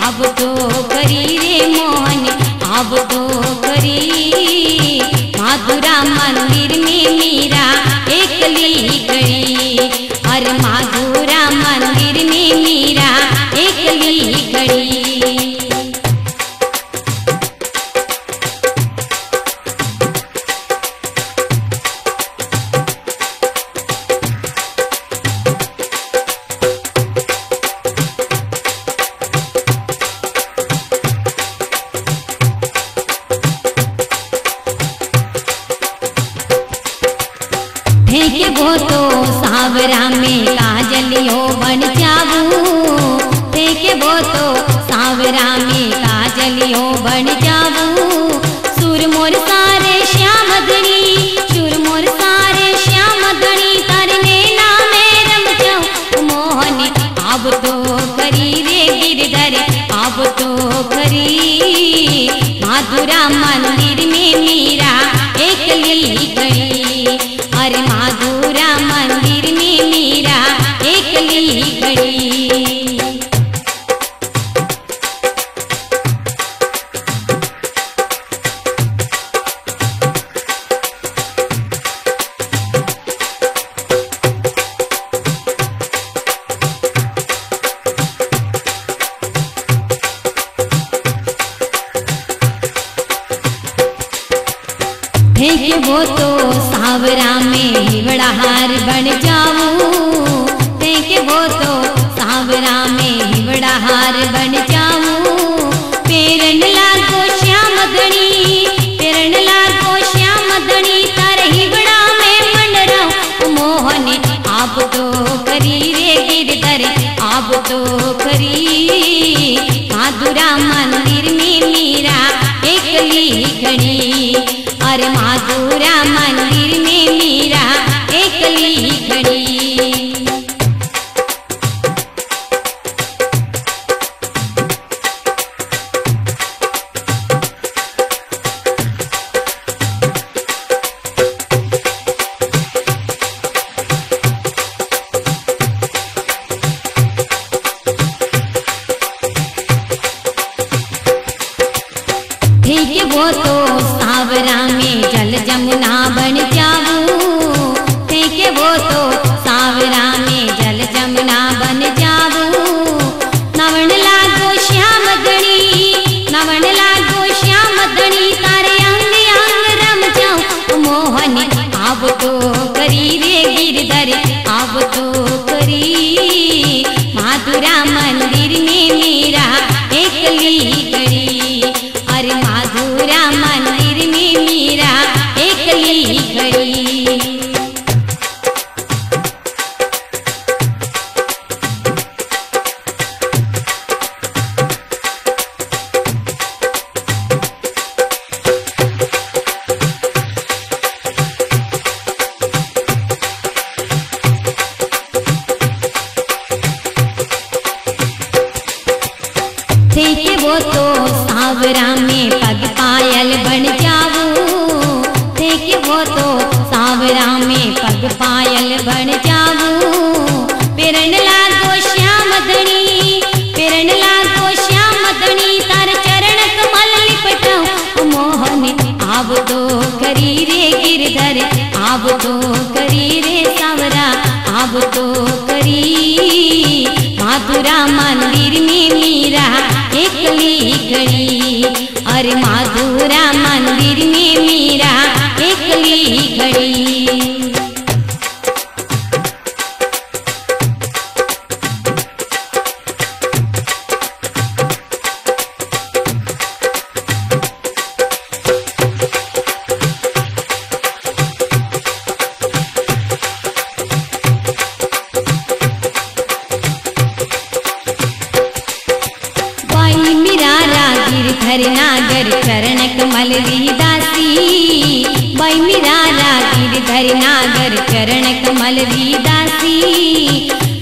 आप तो करी रे मोहन आप तो करी, माथुरा मंदिर में मीरा एकली करी, हर माधुरा मंदिर में मीरा एकली कड़ी। देखे वो तो सावरा में काजलियो बन जाऊ, देखे वो तो सावरा में काजलियो बन जाऊ, सुर मोर सारे श्याम धणी, सुर मोर सारे श्याम धणी, तरने नाम रम जाऊ मोहन आप तो करी रे गिरधर आप तो करी, माथुरा मंदिर में मीरा एकली कड़ी, हर माधुरा मंदिर में मीरा एकली कड़ी। देखे वो तो सावरा में हिवड़ाहार बन जाऊ, देखे वो तो सावरा में हिवड़ाहार बन जाऊ, पेरन लागो श्याम धणी, पेरन लागो श्याम धणी, तार हिवड़ा में मन रहो मोहन आप तो करी रे गिरधर आप तो करी, माधुरा मंदिर में मीरा एकली कड़ी, हर माधुरा मंदिर में मीरा एकली कड़ी। देखे वो तो सावरा में जल जमुना बन जाऊ, देखे वो तो सावरा में जल जमुना बन जाऊ, नवण लागो श्याम धणी, नवण लागो श्याम धणी, तारे अंग अंग रम जाऊ मोहन आप तो करी रे गिरधर आप तो करी, माथुरा मंदिर में मीरा एकली कड़ी, माधुरा मंदिर में मीरा एकली कड़ी। देखे वो तो सावरा में पग पायल बन जाऊ, देखे वो तो सावरा में पग पायल बन जाऊ, पिरण लागो श्याम धणी, पिरण लागो श्याम धणी, तार चरण कमल लिपटाऊ मोहन आप तो करी रे गिरधर आप तो करी रे सावरा आप तो करी, माथुरा मंदिर में मीरा एकली कड़ी, अरे माँ पूरा मंदिर में मेरा एकली घड़ी। गिरधर चरण कमल री दासी बाई मेरा गिरधर नागर चरण कमल री दासी।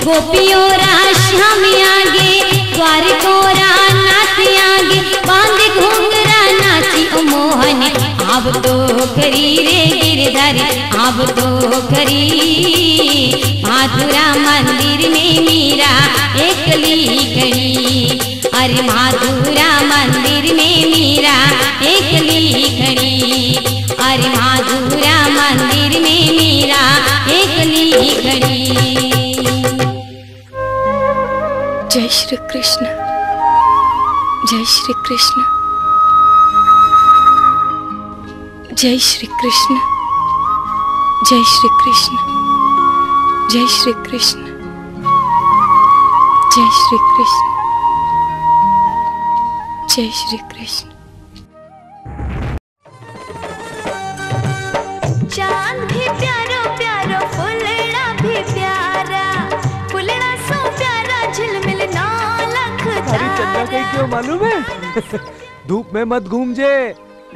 गोपियों रा श्याम आगे द्वार को रा नाच आगे बांध घूंघरा नाची ओ मोहन अब तो खरी रे गिरधर अब तो खरी। माधुरा मंदिर में मेरा एकली घड़ी, अरे माधुरा मंदिर में मेरा एकली घड़ी, अरे माधुरा मंदिर में मेरा एकली घड़ी। जय श्री कृष्ण, जय श्री कृष्ण, जय श्री कृष्ण, जय श्री कृष्ण, जय श्री कृष्ण, जय श्री कृष्ण, जय श्री कृष्ण। क्यों मालूम है? धूप में मत घूम जे,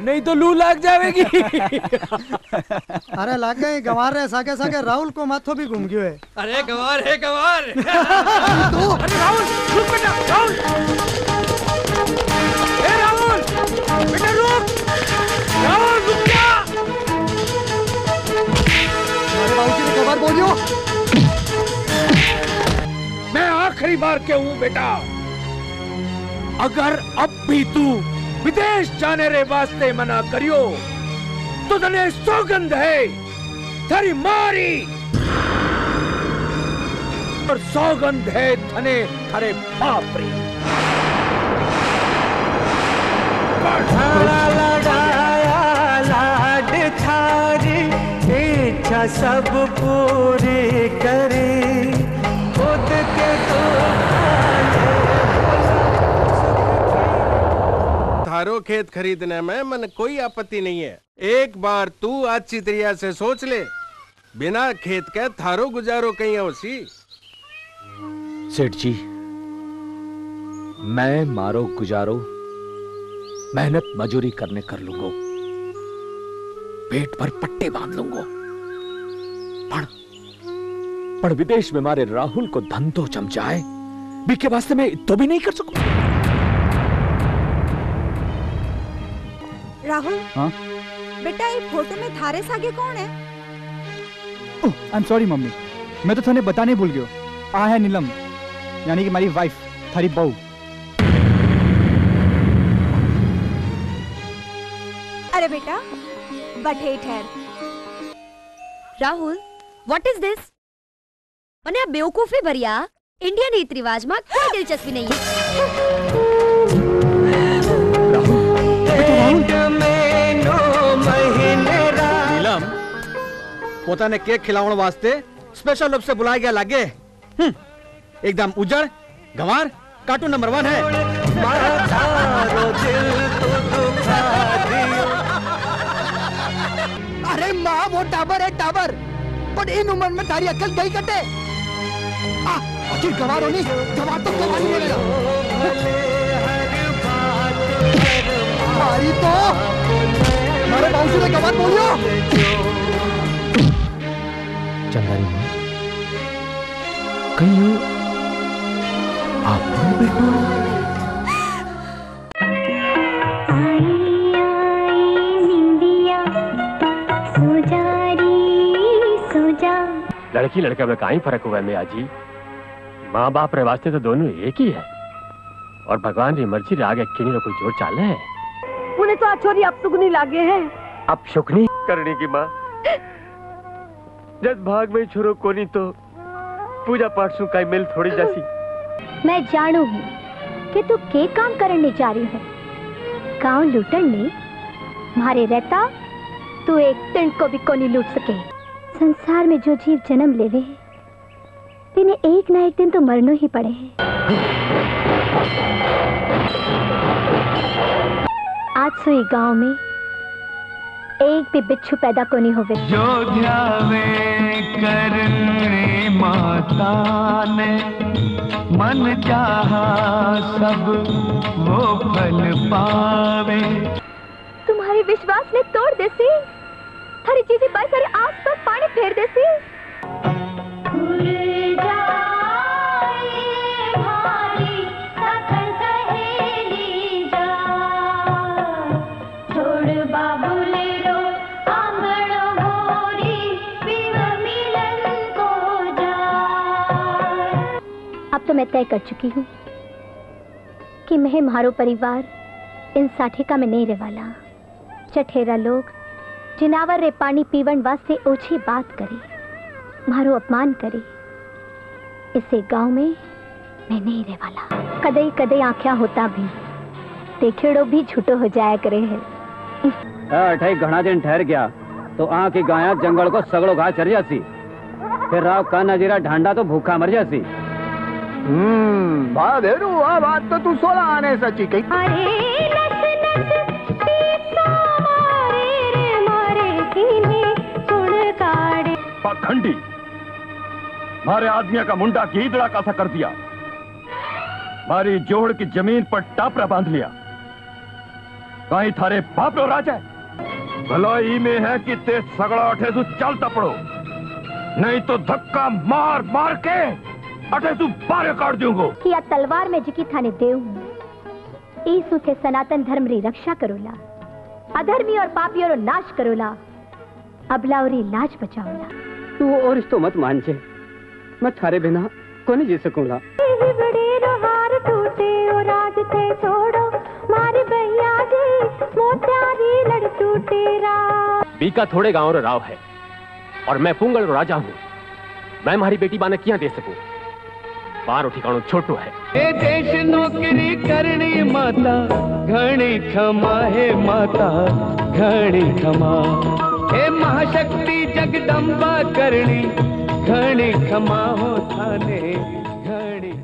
नहीं तो लू लाग जाएगी। अरे लाग गए गंवार है, सागे सागे राहुल को माथो भी घूम गयो है। अरे गंवार है गंवार। तो अरे राहुल रुक बेटा, राहुल बेटा रुक, राहुल रुक जा। मेरे बाबूजी ने कबार बोलियो। मैं आखिरी बार के हूँ बेटा, अगर अब भी तू विदेश जाने रे वास्ते मना करियो तो तने सौगंध है थारी मारी और सौगंध है थने थारे बाप री। लगाया लाड थारी इच्छा सब पूरी करी खुद के तो थारो खेत खरीदने में मन कोई आपत्ति नहीं है। एक बार तू अच्छी तरिया से सोच ले, बिना खेत के थारो गुजारो कहीं होसी। सेठ जी मैं मारो गुजारो मेहनत मजूरी करने कर लूंगा, पेट पर पट्टे बांध लूंगा, पर विदेश में मारे राहुल को धन तो जम जाए भी के वास्ते में तो भी नहीं कर सकूं। राहुल हाँ? बेटा ये फोटो में थारे सागे कौन है? आई एम सॉरी मम्मी, मैं तो थाने बताने भूल गयो। आ है नीलम, यानी कि मेरी वाइफ, थारी बहू। अरे बेटा बैठे ठहर। Rahul what is this? मने आप बेवकूफी भरिया इंडियन रीत रिवाज में कोई दिलचस्पी नहीं है। नीलम पोता ने केक खिलावन वास्ते स्पेशल रूप से बुलाया गया लागे, एकदम उजड़ गंवार कार्टून नंबर 1 है। अरे माँ वो टावर है टावर, पर इन उम्र में तारी अक्ल गई कटे। आखिर गवार होनी गवार तो गवार ही मिलेगा। मारी तो मारे बाउंसी ने गवार बोलियो। चंदारी माँ कहीं हो आप बेटा। लड़की लड़का में कहीं फर्क हुआ है मियाँ जी, माँ बाप रे वास्ते तो दोनों एक ही है और भगवान की मर्जी राग किन्हीं ना कोई जोर चाले है। उन्हें तो छोरी अब सुगनी लागे है, अब शुकनी करने की माँ जब भाग में छोरो कोनी तो पूजा पाठ सु कई मेल थोड़ी जैसी। मैं जानू हूँ कि तू के काम करने जा रही है, गाँव लुटन ने मारे रहता तू एक तिण को भी कोनी लूट सके। संसार में जो जीव जन्म लेवे तेने एक ना एक दिन तो मरनो ही पड़े। आज सुई गांव में एक भी बिच्छू पैदा कोनी होवे। जो ध्यावे करने माता ने मन चाहा सब वो फल पावे। तुम्हारे विश्वास ने तोड़ देसी, थारी चीजी बाई सारे आस पर पानी फेर देसी। अब तो मैं तय कर चुकी हूँ कि मैं मारो परिवार इन साठिका में नहीं रेवाला। चठेरा लोग जिनावर रे पानी पीवन वास्ते ओछी बात करी, मारो अपमान करी, इसे गांव में मैं नहीं रेवाला। कदई कदई आंख्या होता भी देखेड़ो भी झूठो हो जाया करे है। अठाई घना दिन ठहर गया तो आंख गाया जंगल को सगड़ो घास चढ़ जासी, फिर राव का नजीरा ढांडा तो भूखा मर जासी। भावेरू आ बात तो तू सोला आने सची कही। अरे नस नस पीसा मारे रे मारे किनी कुड़काड़े। पाखंडी मारे आदमी का मुंडा गीदड़ा कासा कर दिया, मारी जोड़ की जमीन पर टापरा बांध लिया। कहीं थारे बाप लो राजा भलाई में है कि ते सगड़ा उठे तू चलता पड़ो, नहीं तो धक्का मार मार के अटे तू बारे काट दूंगो। किया तलवार में जिकी थाने देव ईसु थे सनातन धर्म री रक्षा करोला, अधर्मी और पापियों रो नाश करोला, अबला और लाज बचाओला। तू और इस तो मत मान जे, मैं थारे बिना कोनी जी सकूंगा। बड़े रोहार टूटे और राज थे छोड़ो, मारे भैया जी मोटारी लड़ टूटे रा। बीका थोड़े गांव रो राव है और मैं पुंगल रो राजा हूँ। मैं मारी बेटी बाने क्या दे सकूं? बारो ठिकानो छोटो है। ए देश नौकरी करनी माता घणी खमा है, माता घणी खमा। ए महाशक्ति जगदम्बा करनी घणी खमा हो थाने घणी खमा।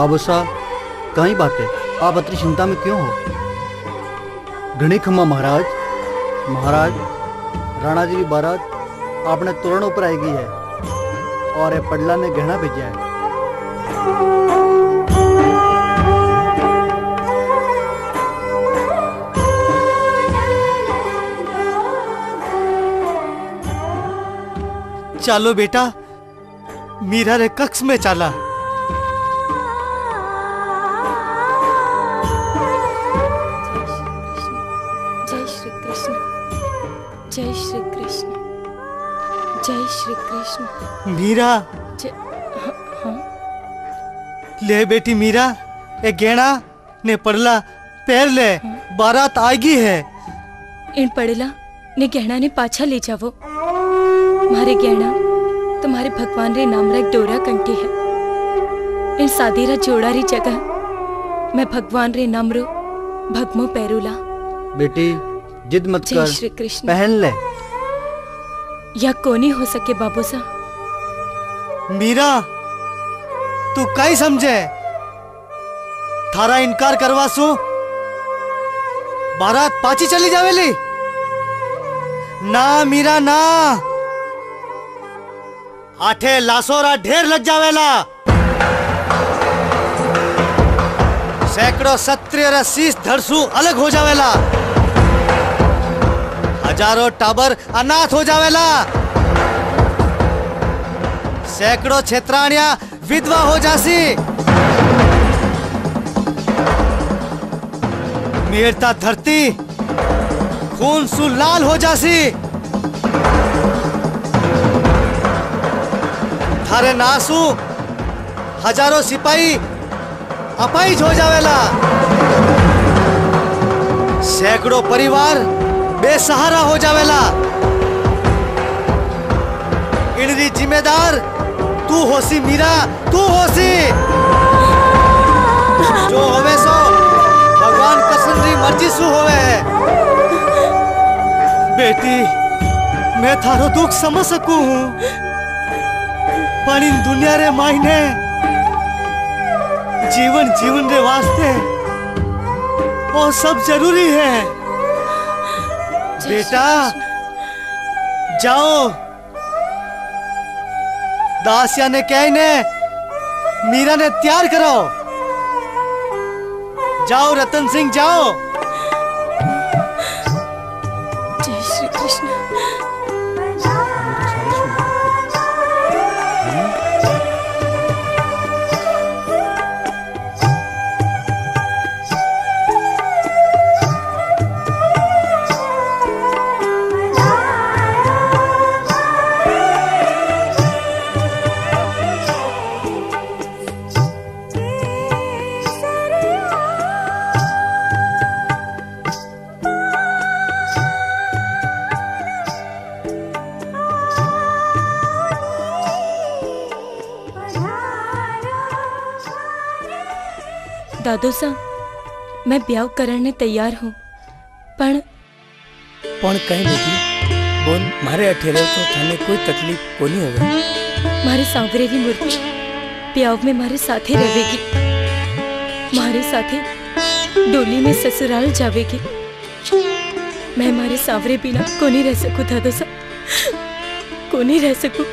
बाबू साहब कहीं बात है, आप अतरी चिंता में क्यों हो? घनी खम्मा महाराज। महाराज राणा जी की बारात आपने तोरण ऊपर आएगी है और ये पडला ने गहना भेजा है। चलो बेटा मीरा रे कक्ष में चला। जय श्री कृष्ण। मीरा ले बेटी मीरा, ए गेणा ने पड़ला पैर ले, बारात आगी है। इन पड़ला ने गेणा ने पाछा ले जावो। मारे गेणा तुम्हारे भगवान रे नाम रा डोरा कंटी है। इन शादी रा जोड़ा री जगह मैं भगवान रे नाम रो भगमो पैरूला। बेटी जिद मत कर, श्री कृष्ण पहन ले। या कोनी हो सके बाबू सा। मीरा तू काई समझे, थारा इनकार करवा सो बारात पाची चली जावेली। ना मीरा ना, आठे लासोरा ढेर लग जावेला। सैकड़ों सत्रिय रा शीश धड़सू अलग हो जावेला। हजारों टाबर अनाथ हो जावेला। सैकड़ों क्षेत्राणिया विधवा हो जासी। मेरता धरती खून सु लाल हो जासी। थारे नासू हजारों सिपाही अपाहिज हो जावेला। सैकड़ों परिवार बेसहारा हो जावेला। इनरी जिम्मेदार तू होसी मीरा, तू होसी। जो होवे सो भगवान कृष्ण री मर्जी सु होवे है। बेटी मैं थारो दुख समझ सकू हूँ, पर इन दुनिया रे मायने जीवन जीवन रे वास्ते और सब जरूरी है। बेटा जाओ, दासिया ने कही ने मीरा ने तैयार कराओ। जाओ रतन सिंह जाओ। जय श्री कृष्ण। दादो सा मैं ब्याह करने तैयार हूँ, पण कहीं बेटी बोल मारे अठेलो तो थाने कोई तकलीफ कोनी होगा। मारे सांवरेली मुर्गी ब्याह में मारे साथे रहेगी, मारे साथे डोली में ससुराल जावेगी। मैं मारे सांवरे बिना कोनी रह सकूँ दादो सा, कोनी रह सकूँ।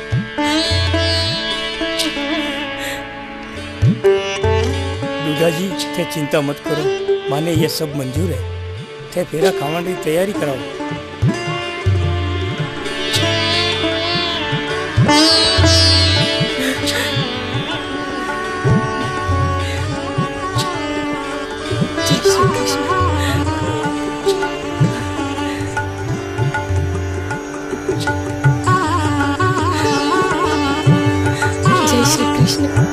दादाजी थे चिंता मत करो, माने ये सब मंजूर है। थे फेरा खाने की तैयारी कराओ। जय श्री कृष्ण।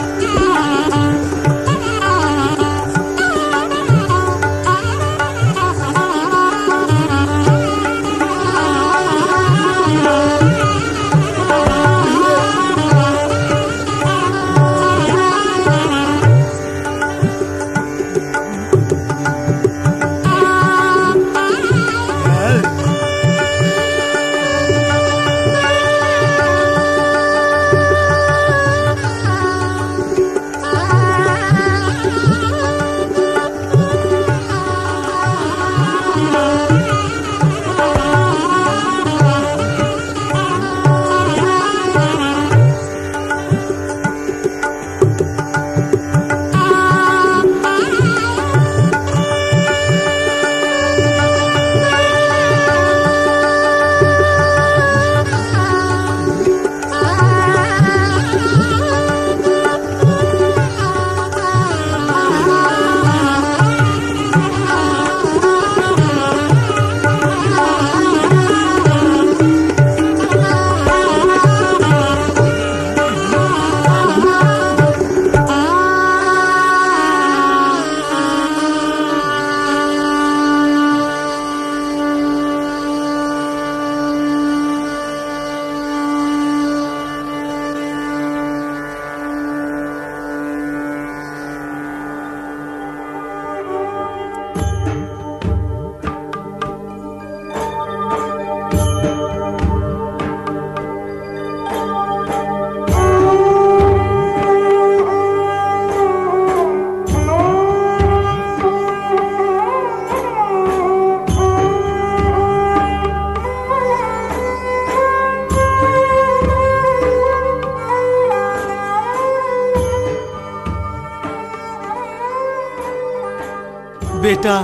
बेटा,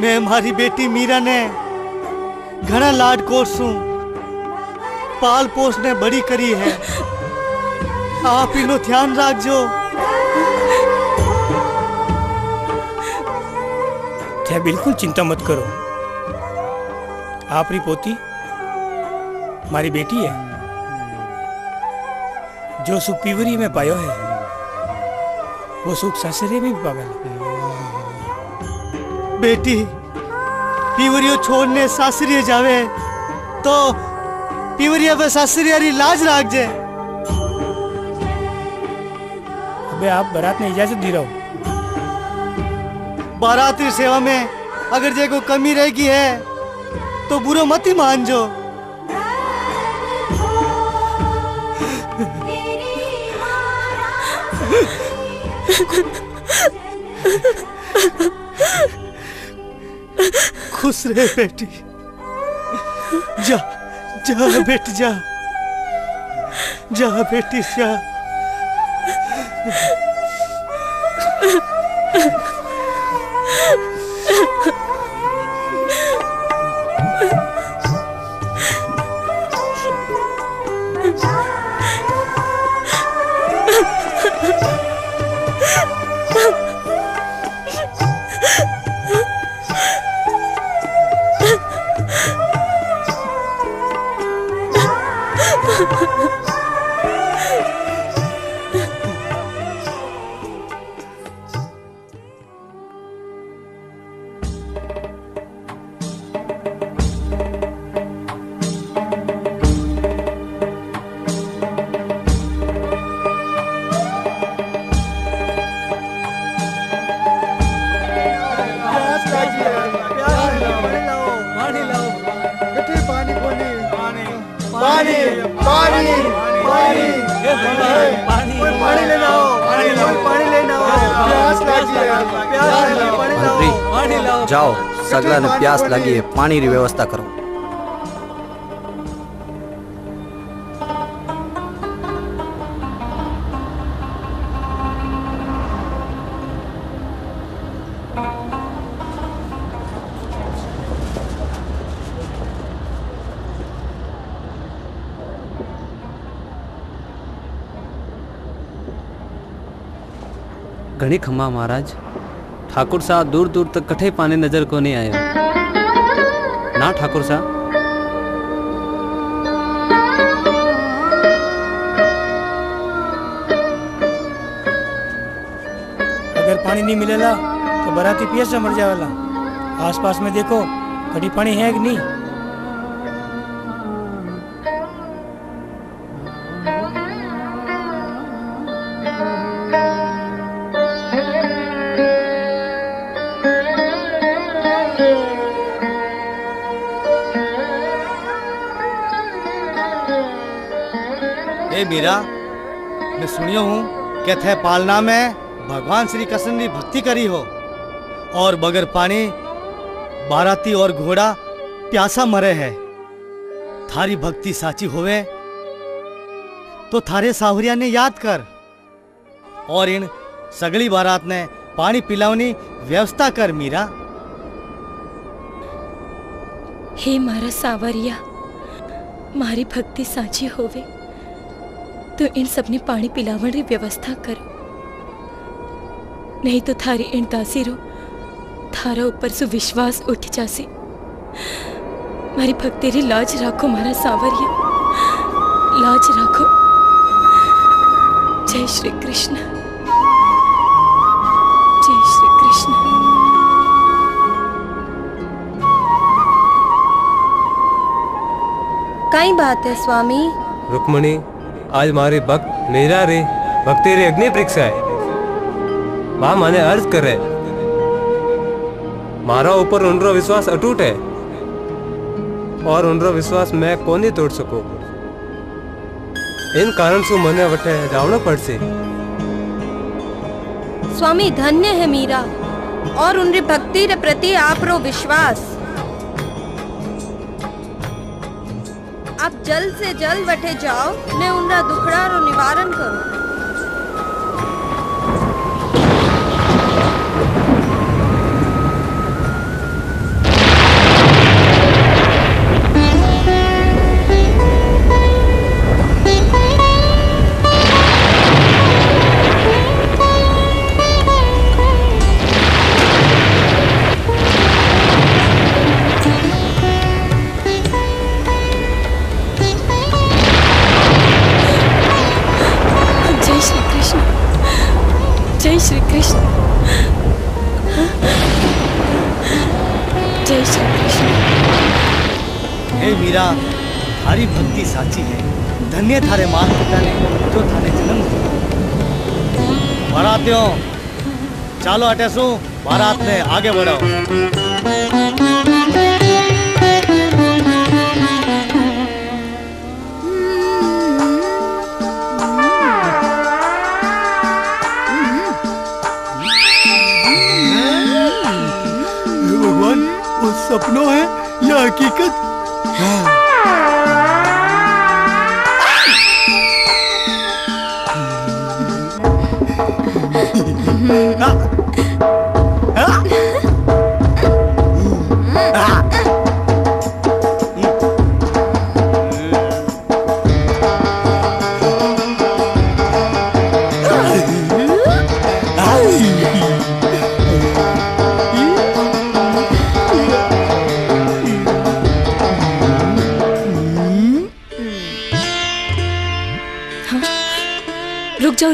मैं मारी बेटी मीरा ने घना लाड कोसू पाल पोस ने बड़ी करी है। आप इनो ध्यान राखजो। थे बिल्कुल चिंता मत करो, आपरी पोती मारी बेटी है। जो सुख पीवरी में पायो है वो सुख सासरे में भी पावेला। बेटी पीवरियो छोड़ने सासरिये जावे तो पीवरिया वे सासरियारी लाज राख जे। अबे आप बारात ने इजाजत दी रहो। बारात की सेवा में अगर जे को कमी रहेगी है तो बुरो मत ही मान जो। खुश रहे बेटी। जा जा बेटी, जा जा बेटी जा। जाओ सगला ने प्यास लगी है, पानी की व्यवस्था करो। घणी खम्मा महाराज, ठाकुर साहब दूर दूर तक कठे पाने नजर को नहीं आयो ना ठाकुर साहब। अगर पानी नहीं मिलेला तो बराती पिया से मर जावेला। आसपास में देखो कड़ी पानी है कि नहीं। मीरा, मैं सुनियो हूँ कि थे पालना में भगवान श्री कृष्ण की भक्ति करी हो और बगैर पानी बाराती और घोड़ा प्यासा मरे है। थारी भक्ति साची होवे तो थारे साहरिया ने याद कर और इन सगली बारात ने पानी पिलावनी व्यवस्था कर मीरा। हे मारा सावरिया, मारी भक्ति साची होवे तो इन सबने पानी पिलावन की व्यवस्था कर, नहीं तो थारी इन दासी रो थारा ऊपर सु विश्वास उठ जासी। मारी भक्ति री लाज राखो मारा सावरिया, लाज राखो। जय श्री कृष्ण, जय श्री कृष्ण। काई बात है स्वामी? रुक्मणी, आज मारे भक्त मेरा रे भक्ति रे अग्नि परीक्षा है। मां माने अर्ज कर रहे, मारा ऊपर उनरो विश्वास अटूट है और उनरो विश्वास मैं कोनी तोड़ सकूं। इन कारण से मने वटे जावना पड़से। स्वामी धन्य है मीरा और उनरी भक्ति रे प्रति आप रो विश्वास। आप जल्द से जल्द वठे जाओ ने उनरा दुखड़ा रो निवारण करो। कृष्ण जय श्री कृष्ण। हे मीरा, थारी भक्ति साची है, धन्य थारे माता पिता ने जो थाने जन्म दिया। बरातियों चालो अटेसू, बारात ने आगे बढ़ाओ। सपनों है या हकीकत?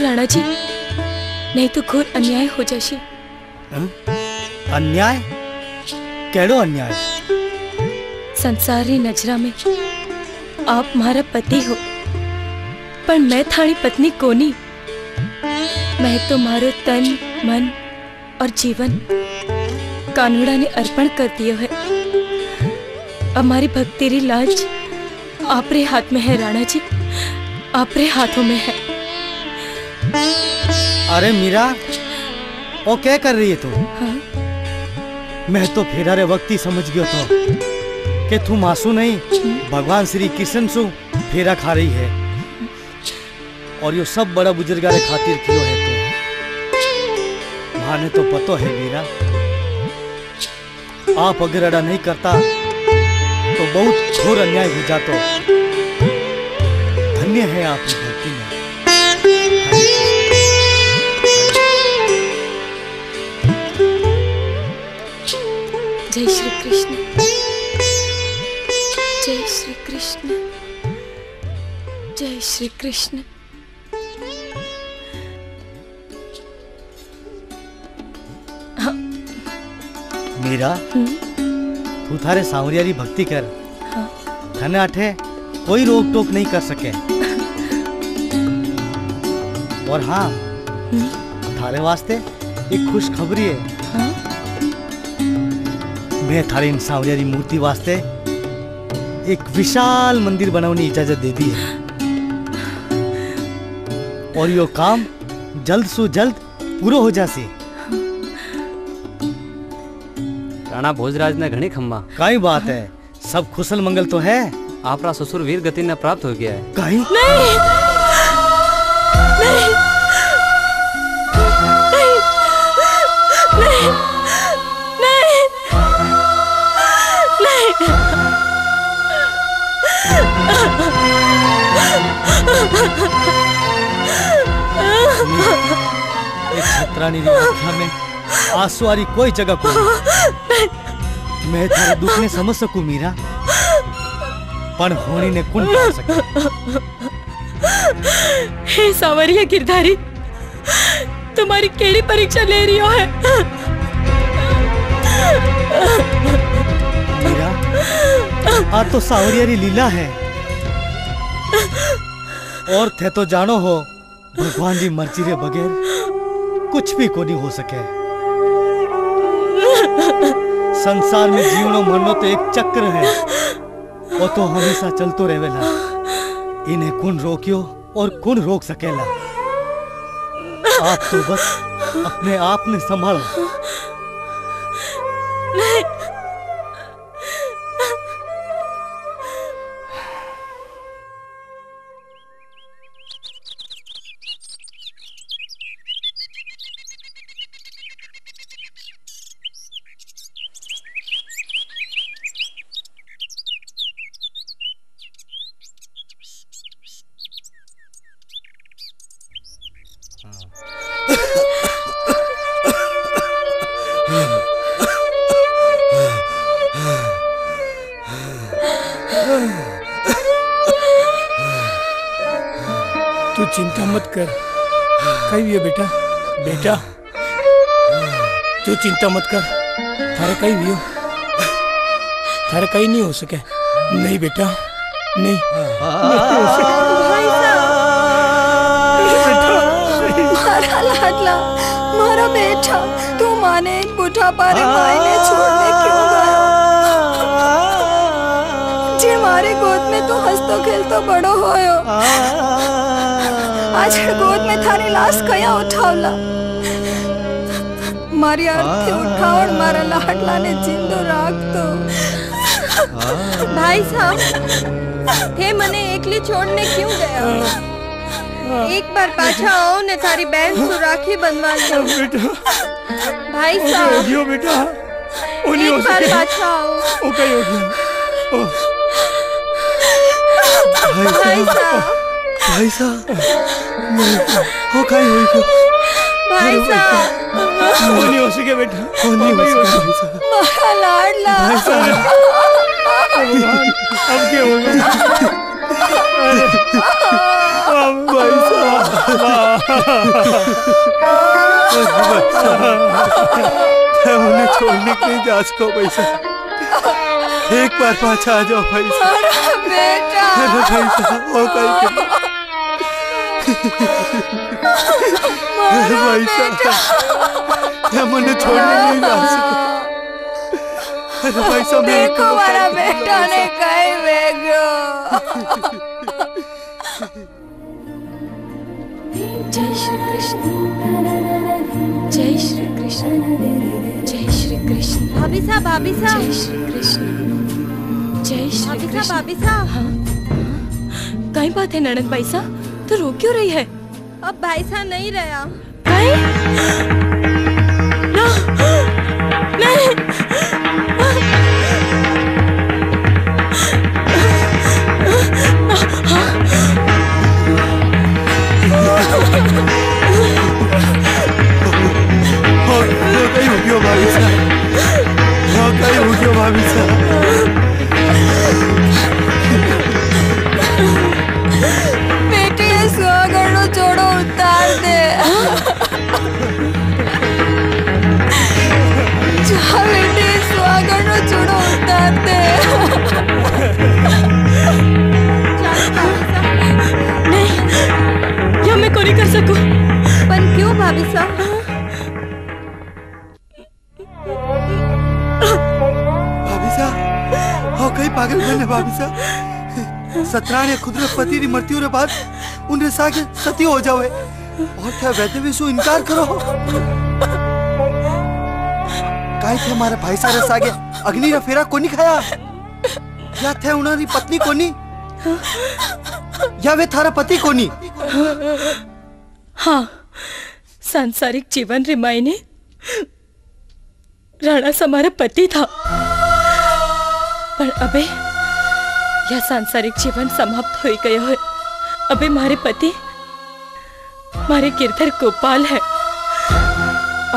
राणा जी, नहीं तो घोर अन्याय हो जाशे। अन्याय? केड़ो अन्याय? संसारी नजरा में आप मारा पति हो, पर मैं थारी पत्नी कोनी। मैं तो मारो तन मन और जीवन कानूड़ा ने अर्पण कर दियो है। हमारी भक्ति री लाज आपरे हाथ में है राणा जी, आपरे हाथों में है। अरे मीरा, ओ क्या कर रही है तू? हाँ? मैं तो फिर अरे वक्त ही समझ गया था कि तू मासू नहीं भगवान श्री कृष्ण सु फेरा खा रही है और ये सब बड़ा बुजुर्गारे खातिर क्यों है तू? माने तो पतो है मीरा, आप अगर अड़ा नहीं करता तो बहुत घोर अन्याय हो जाता। धन्य है आप। जय श्री कृष्ण, जय श्री कृष्ण, जय श्री कृष्ण। मीरा, तू थारे सांवरियारी भक्ति कर। हाँ। धन्य आठे कोई रोक टोक नहीं कर सके। और हाँ, थारे वास्ते एक खुशखबरी है। हाँ? मैं थारी इन सांवरियारी मूर्ति वास्ते एक विशाल मंदिर बनाने की इजाजत दे दी है और यो काम जल्द से जल्द पूरा हो जासी। राणा भोजराज ने घनी खम्मा काई बात है, सब खुशल मंगल तो है। आपरा ससुर वीर गति ने प्राप्त हो गया है। काई? नहीं, नहीं, नहीं, नहीं। एक छत्रानी की आँखों में आंसुआरी कोई जगह को नहीं। मैं तेरे दुख ने समझ सकूं मीरा, पर होनी ने कुन कर सकता। हे सावरिया गिरधारी, तुम्हारी केड़ी परीक्षा ले रही हो है। मीरा, आ तो सावरिया री लीला है और थे तो जानो हो भगवान जी मर्जी रे बगैर कुछ भी कोनी हो सके। संसार में जीवनो मरनो तो एक चक्र है, वो तो हमेशा चलतो रहेला। इन्हें कुन रोकियो और कुन रोक सकेला। आप तो बस अपने आप ने संभालो। तू चिंता मत कर। कहिए बेटा, बेटा तू चिंता मत कर, थारे कहीं भी हो, थारे कहीं नहीं हो सके। नहीं बेटा, नहीं, नहीं हो सके। भाई साहब, मारा लाडला, मारा बेटा, तू माने एक बूढ़ा पारे मायने छोड़ने क्यों गया? जी मारे गोद में तू हंसतो खेलतो बड़ो होयो, आज गोद में थारी लाश कया उठावला। मारी आरती उठा और मारा लाडला ने जिंदो राख दो। भाई साहब, हे मने एकली छोड़ने क्यों गया? एक बार पाछा आओ ने थारी बहन सुराखी बनवा लो। भाई साहब, एक बार पाछा आओ। भाई साहब, भाई साहब नहीं हो सके बेटा, नहीं हो सके। मारा लाडला, अब क्या होगा? भाई साहब, उन्हें छोड़ने के लिए जांच को भाई साहब, एक बार पाँच आ जाओ भाई साहब। बेटा, भाई साहब, ओ भाई भाई साहब, ये मुझे छोड़ने नहीं जा सकता। भाई साहब, देखो मेरा बेटा ने कहीं भेजो। जय श्री कृष्ण, जय श्री कृष्ण, जय श्री कृष्ण। भाभी साहब, भाभी साहब, जय श्री कृष्ण, जय श्री कृष्ण। भाभी साहब, हाँ, कहीं बात है ननद भाई साहब, तो रो क्यों रही है? अब भाई साहब नहीं रहा। जोड़ो उतार दे। जा बेटे, स्वागत नो जोड़ो उतार दे। नहीं, यह मैं को नहीं कर सकूं। पर क्यों भाभी साहब? भाभी साहब, हो कहीं पागल बने भाभी साहब। 17 खुद रे पति री मृत्यु रे बाद उनरे सागे सती हो जावे और क्या वैद्य भी सु इनकार करो। काहे थे हमारे भाई सारे सागे अग्नि रा फेरा कोनी खाया? या थे उनरी पत्नी कोनी? या वे थारा पति कोनी? हाँ, सांसारिक जीवन रे मायने राणा समारा पति था, पर अबे यह सांसारिक जीवन समाप्त हो गया है। अबे मारे पति मारे गिरधर गोपाल है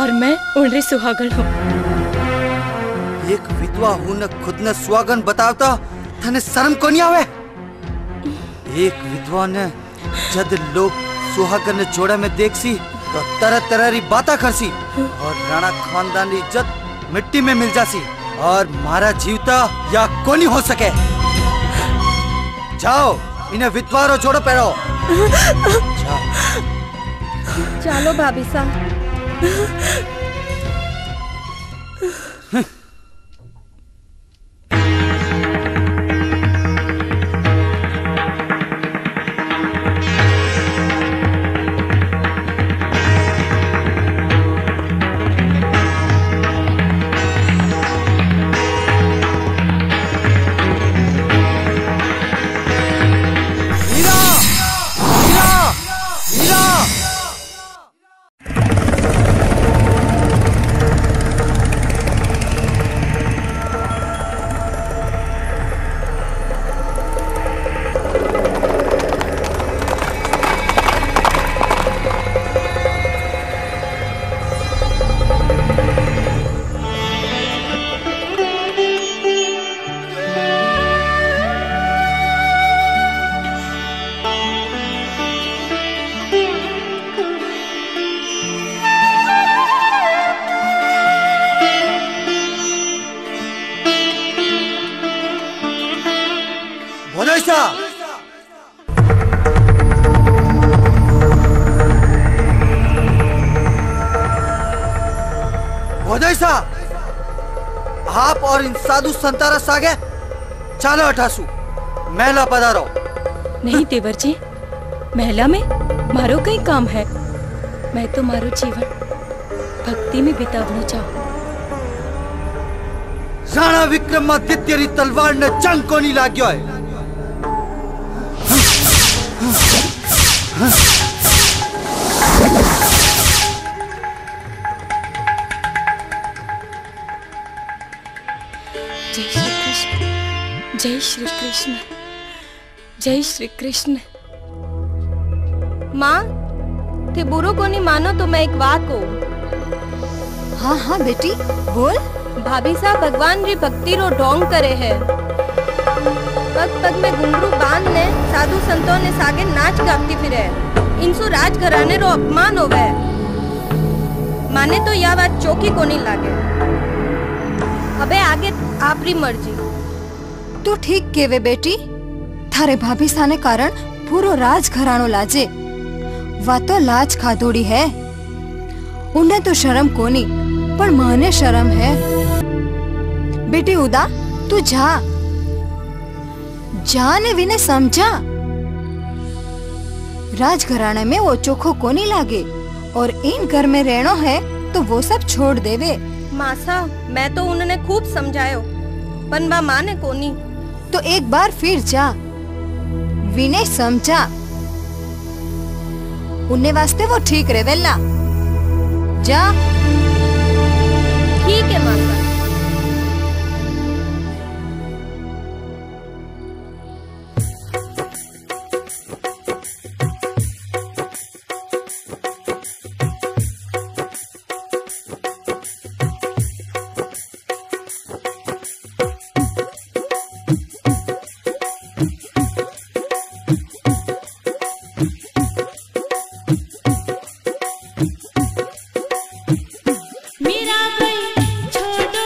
और मैं उनरी सुहागन हूँ। एक विधवा हूँ न खुद न सुहागन बतावता, थाने शर्म को नहीं आवे? एक विधवा ने जद लोग सुहागन ने जोड़ा में देख सी तो तरह तरह री बाता कर सी और राणा खानदान री इज्जत मिट्टी में मिल जासी और मारा जीवता या कोनी हो सके। जाओ इन्हें विधवारो जोड़ो पैरो। चलो भाभी साहब। अजय साहब आप और इन साधु संतारस आगे चालो अठासू महला पधारो। नहीं तेवर जी, महला में मारो कई काम है। मैं तो मारो जीवन भक्ति में बितावनो चाहूं। राणा विक्रमादित्य री तलवार ने जंग को नहीं लाग्यो है। जय श्री कृष्ण, जय श्री कृष्ण, जय श्री कृष्ण। माँ ते बुरो को नहीं मानो तो मैं एक बात कहूं। हाँ हाँ बेटी बोल। भाभी साहब भगवान री भक्ति रो ढोंग करे है। पग पग में घुंघरू बांध ने साधु संतों ने सागे नाच गाती फिरे। इनसो राज घराने रो अपमान होवे। माने तो यह बात चौकी को नहीं लागे। अबे आगे आपरी मर्जी। तू ठीक केवे बेटी। थारे भाभी सा ने कारण पूरो राज घरानो लाजे। वा तो लाज खाधोड़ी है। उन्हें तो शर्म कोनी पर माने शर्म है। बेटी उदा तू जा, जाने विने समझा। राजघराने में वो चोखो कोनी लागे और इन घर में रहना है तो वो सब छोड़ देवे। मासा मैं तो उन्होंने खूब समझायो पर बा माने कोनी। तो एक बार फिर जा, विने समझा। उन्हें वास्ते वो ठीक रहे वेला। जा। ठीक है माता। मेरा भाई छोड़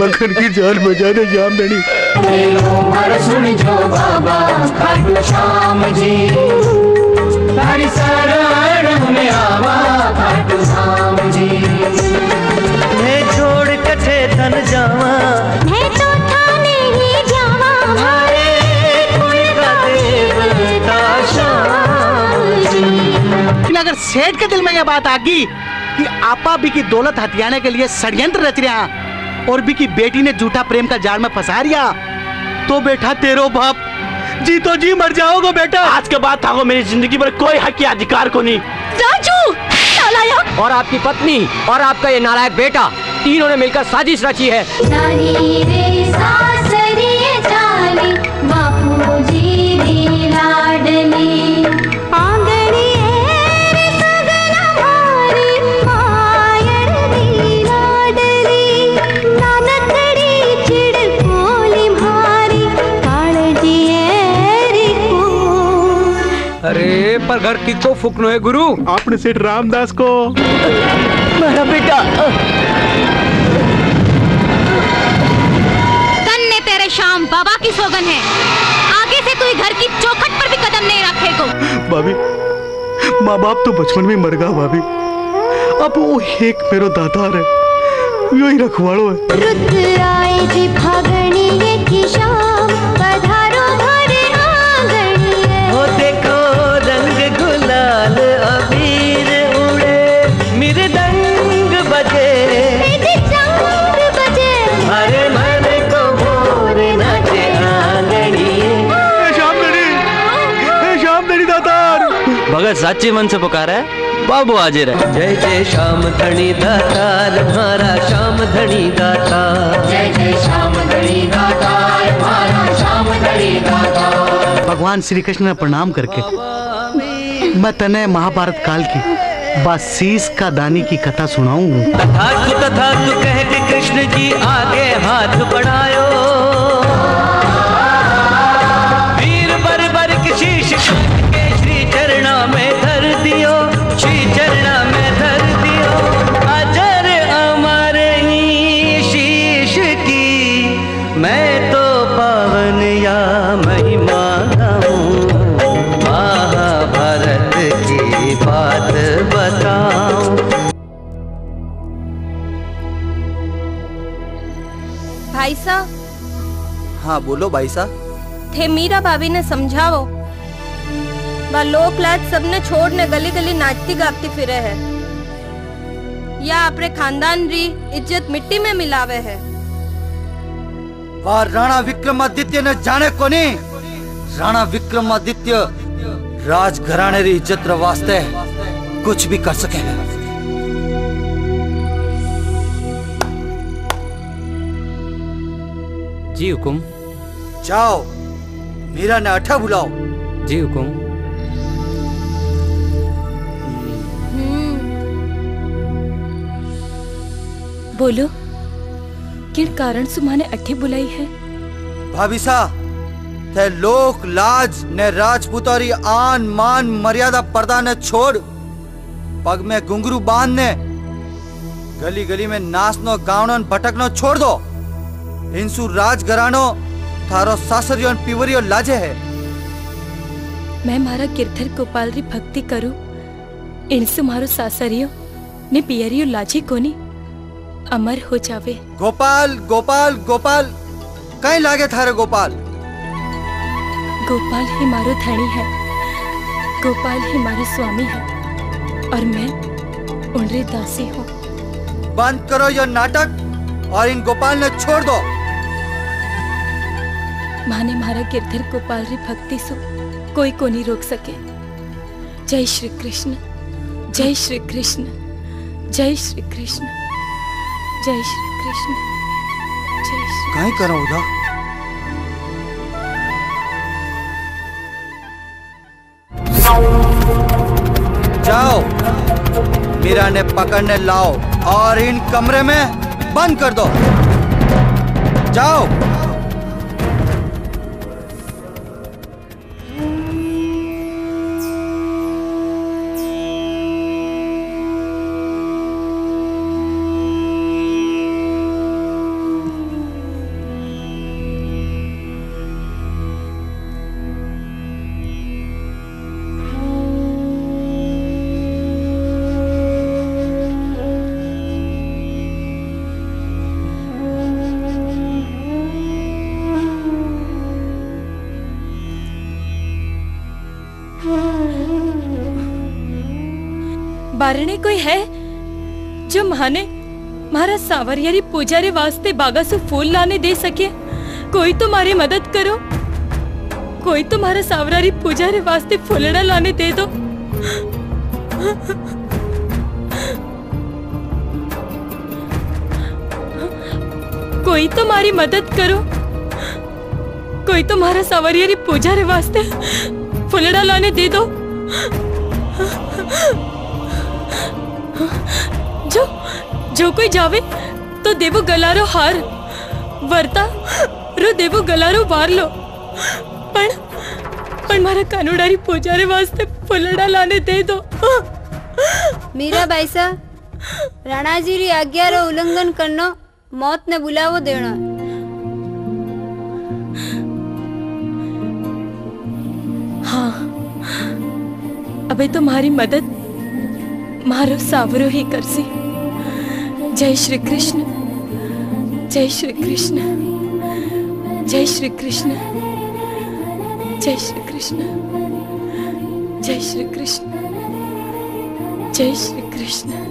मक्खन की जान बजा दे जाम धनी मैं छोड़ कठे धन जावा मैं तो थाने ही जावा हरे कोई का देवता शाम जी। अगर सेठ के दिल में यह बात आ गई कि आपा भी की दौलत हथियाने के लिए षड्यंत्र रच रहे हैं और भी की बेटी ने झूठा प्रेम का जाल में फंसा लिया तो बेटा तेरो बाप जी तो जी मर जाओगे बेटा। आज के बाद था मेरी जिंदगी पर कोई हक या अधिकार को नहीं। राजू नालायक और आपकी पत्नी और आपका ये नालायक बेटा तीनों ने मिलकर साजिश रची है। अरे पर घर किसको फूकनो है गुरु? आपने सेठ रामदास को। मेरा बेटा तन्ने तेरे शाम बाबा की सोगन है आगे से तू घर की चौखट पर भी कदम नहीं रखेगो। भाभी माँ बाप तो बचपन में मर गया भाभी अब वो एक मेरो दादार है यो ही रखवाड़ो है। भगत साची मन से पुकारा है बाबू आजे रहे। जय जय श्याम धनी दातार हमारा श्याम धनी दातार। जय जय श्याम धनी दातार हमारा श्याम धनी दातार। भगवान श्री कृष्ण ने प्रणाम करके मैं तने महाभारत काल की बासीस का दानी की कथा सुनाऊं। तथा तू कह के कृष्ण जी आगे हाथ बढ़ायो वीर बर किसी हाँ बोलो भाई साहब थे मीरा भाभी ने समझाओ लोकलाज सबने छोड़ने गली गली नाचती गाती फिरे है या अपने खानदान री इज्जत मिट्टी में मिलावे है। और राणा विक्रमादित्य ने जाने को नहीं राणा विक्रमादित्य राज घराने री इज्जत रे वास्ते कुछ भी कर सके। जी हुकुम। जाओ मीरा ने अठा बुलाओ। जी हुकुम। बोलो किन कारण सुमाने अठी बुलाई है? भाभी सा ते लोक लाज ने राजपुतारी आन मान मर्यादा पर्दा ने छोड़ पग में घुंघरू बांध ने गली गली में नाचनो गावनो भटकनो छोड़ दो। इंसु राज घरानो थारो सासरियों पिवरियों लाजे है। मैं मारा किर्थर गोपाल री भक्ति करूं इनसे मारो सासरियो ने पियरियो लाजी कोनी अमर हो जावे। गोपाल गोपाल गोपाल कहीं लागे थारे गोपाल। गोपाल ही मारो धनी है, गोपाल ही मारो स्वामी है और मैं उनरी दासी हूँ। बंद करो ये नाटक और इन गोपाल ने छोड़ दो। माने मारा गिरधर गोपाल री भक्ति सो कोई को नहीं रोक सके। जय श्री कृष्ण, जय श्री कृष्ण, जय श्री कृष्ण, जय श्री कृष्ण, जय श्री। काहे करा उदा? जाओ, मीरा ने पकड़ने लाओ और इन कमरे में बंद कर दो। जाओ। बारणे कोई है जो महाने मारा सांवरियारी पूजा रे वास्ते बागा से फूल लाने दे सके। कोई तो मारी मदद करो, कोई तो मारा सांवरियारी पूजा रे वास्ते फूलड़ा लाने दे दो। कोई तो मारी मदद करो, कोई तो मारा सांवरियारी पूजा रे वास्ते फूलड़ा लाने दे दो। जो कोई जावे तो देवो गलारो हार वर्ता रो देवो गलारो वार लो। पण मारा कानूडारी पूजारे वास्ते फुलड़ा लाने दे दो। मीरा बाईसा राणाजी री आज्ञा रो उल्लंघन करना मौत ने बुलावो देना। हाँ अबे तो मारी मदद मारो सावरो ही करसी। जय श्री कृष्ण, जय श्री कृष्ण, जय श्री कृष्ण, जय श्री कृष्ण, जय श्री कृष्ण, जय श्री कृष्ण।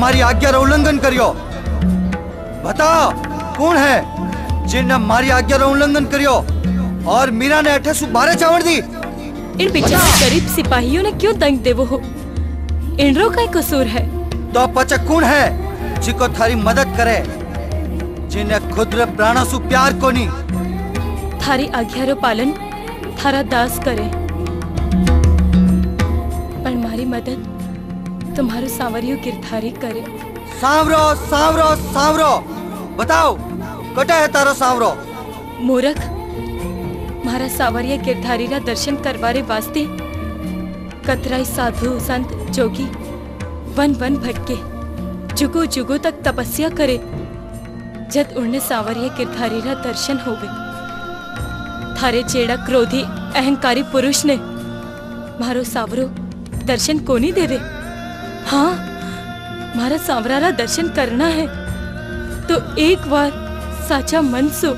मारी आज्ञा का उल्लंघन करियो, बताओ कौन है जिनने मारी आज्ञा का उल्लंघन करियो और मीरा ने अठे सुबारे चावड़ दी। इन बेचारे गरीब सिपाहियों ने क्यों दंग देवो हो? इनरो का कसूर है तो पचा कौन है जिको थारी मदद करे, जिने खुद रे प्राणों सु प्यार कोनी। थारी आज्ञा रो पालन थारा दास करे, पर मारी मदद तुम्हारे सांवरियों गिरधारी करे। सांवरो सांवरो सांवरो बताओ कटा है तारो सांवरो? मूर्ख मारा सांवरिया गिरधारी रा दर्शन करवारे वास्ते कतराई साधु संत जोगी वन वन भटके जुगो जुगो तक तपस्या करे। जद उन्हें सांवरिया गिरधारी रा दर्शन होवे थारे जेड़ा क्रोधी अहंकारी पुरुष ने मारो सावरो दर्शन कोनी देवे। हाँ, मारा सावरा रा दर्शन करना है तो एक बार साचा मन सो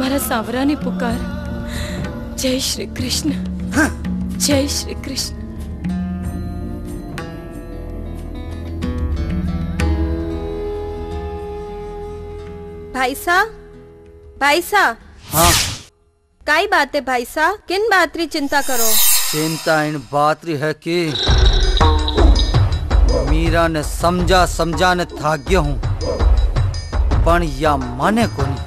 मारा सावरा ने पुकार। जय श्री कृष्ण। हाँ। जय श्री कृष्ण। भाई साहब हाँ। काई बात है भाई साहब, किन बात री चिंता करो? चिंता इन बात री है कि मीरा ने समझा ने थाग्य हूं पण या माने कोनी।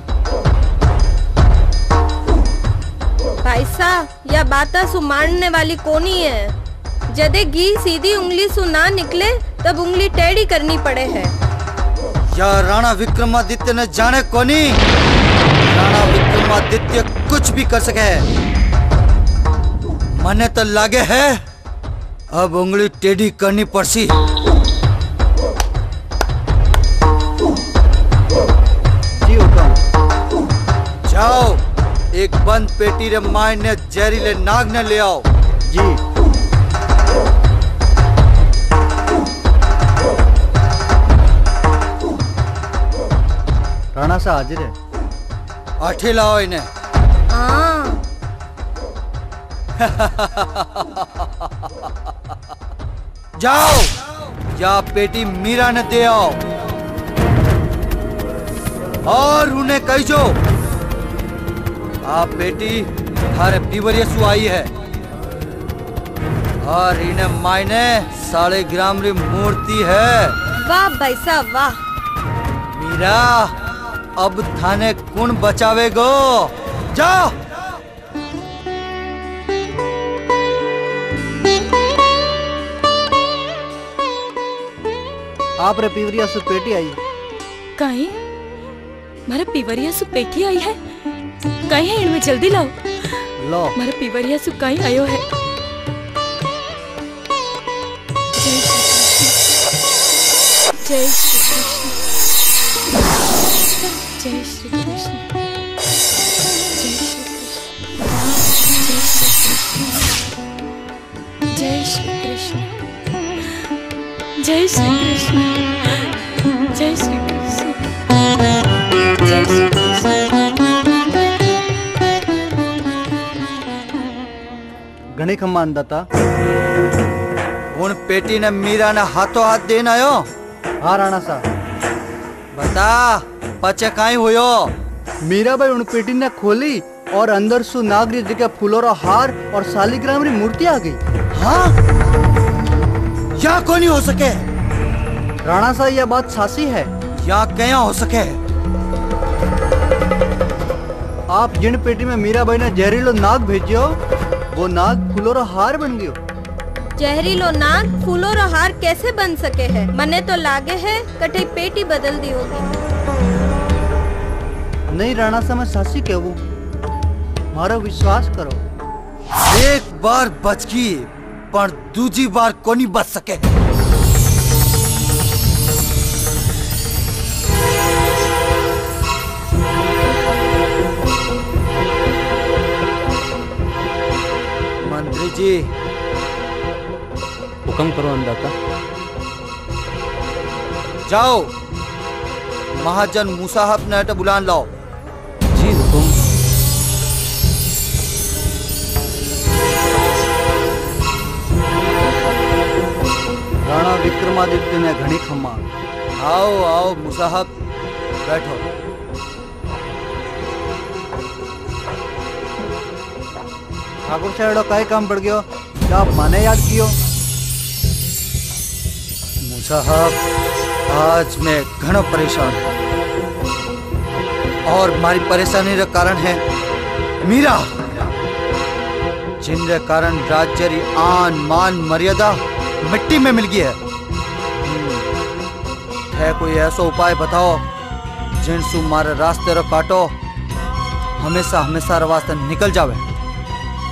भाई साहब या बाता सुमारने वाली कोनी है। जदे घी सीधी उंगली सुना निकले तब उंगली टेढ़ी करनी पड़े है। या राणा विक्रमादित्य ने जाने कोनी। राणा विक्रमादित्य कुछ भी कर सके है। मने तो लागे है अब उंगली टेढ़ी करनी पड़सी। जाओ एक बंद पेटी रे मायने जहरीले नाग ने ले आओ। जी राणा सा हाजिर है। आठे लाओ इन्हें। जाओ जा पेटी मीरा ने दे आओ और उन्हें कह जो आप बेटी थारे बीवरिया सु आई है और इन्हें मायने 3.5 ग्राम री मूर्ति है। वाह भाई साहब वाह। मीरा अब थाने कुण बचावेगो। जाओ आप रे पीवरिया सु पेटी आई। कहीं मारे पीवरिया सु पेटी आई है। कहीं है इनमें जल्दी लाओ। लो मारे पीवरिया सु कहीं आयो है। जय श्री कृष्ण। जय श्री कृष्ण। जय श्री कृष्ण। जय श्री कृष्ण। जय श्री कृष्ण। जय श्री कृष्ण। घने खम्मान दाता उन पेटी ने मीरा ने हाथों हाथ देना आयो। हाँ राणा सा बता पचे काई हुयो। मीरा भाई उन पेटी ने खोली और अंदर सु नागरी जी के फूलों रा हार और 3.5 ग्राम री मूर्ति आ गई। हाँ या कोनी हो सके। राणा साहब यह बात सासी है। या क्या हो सके? आप जिन पेटी में मीरा भाई ने जहरीलो नाग भेजियो वो नाग फूलों रा हार बन गयो। जहरीलो नाग फूलों रा हार कैसे बन सके है? मने तो लागे है कटे पेटी बदल दी होगी। नहीं राणा साहब मैं सासी कहूं, मारो विश्वास करो। एक बार बच की पर दूजी बार कोनी बच सके। मंत्री जी हुक्म करो अंदाता। जाओ महाजन मुसाहब ने तो बुलान लाओ। जी हुक्म। राणा विक्रमादित्य ने घनी खम्मा। आओ आओ मुसाहब बैठो। ठाकुर साहब काई काम पड़ गयो क्या माने याद कियो? मुसाहब आज मैं घणो परेशान हूं और मारी परेशानी का कारण है मीरा, जिनके कारण राज्य री आन मान मर्यादा मिट्टी में मिल गई है। कोई ऐसा उपाय बताओ जिनसु मारे रास्ते रो काटो हमेशा हमेशा रास्ते निकल जावे।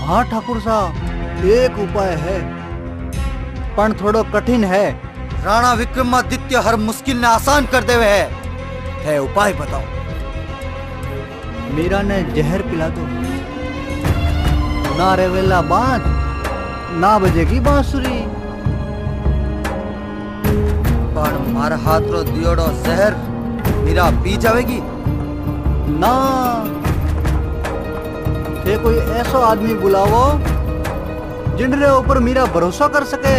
हाँ ठाकुर साहब एक उपाय है पर थोड़ो कठिन है। राणा विक्रमादित्य हर मुश्किल ने आसान कर देवे है उपाय बताओ। मीरा ने जहर पिला दो। ना रेवेला बाज ना बजेगी बांसुरी। पर मार हाथ रो दियोड़ो जहर मेरा पी जावेगी ना। थे कोई ऐसा आदमी बुलावो जिनरे ऊपर मेरा भरोसा कर सके।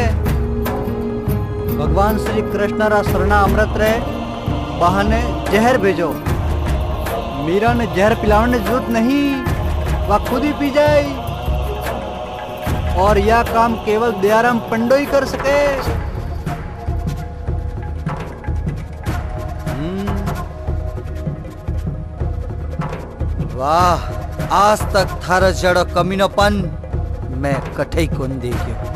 भगवान श्री कृष्ण रा शरणा अमृत रे बहाने जहर भेजो। मीरा ने जहर पिलाने जरूरत नहीं, वह खुद ही पी जाए। और यह काम केवल दयाराम पंडो ही कर सके। वाह, आज तक थारा जड़ो कमीनोपन मैं कठई कोन दे गयो।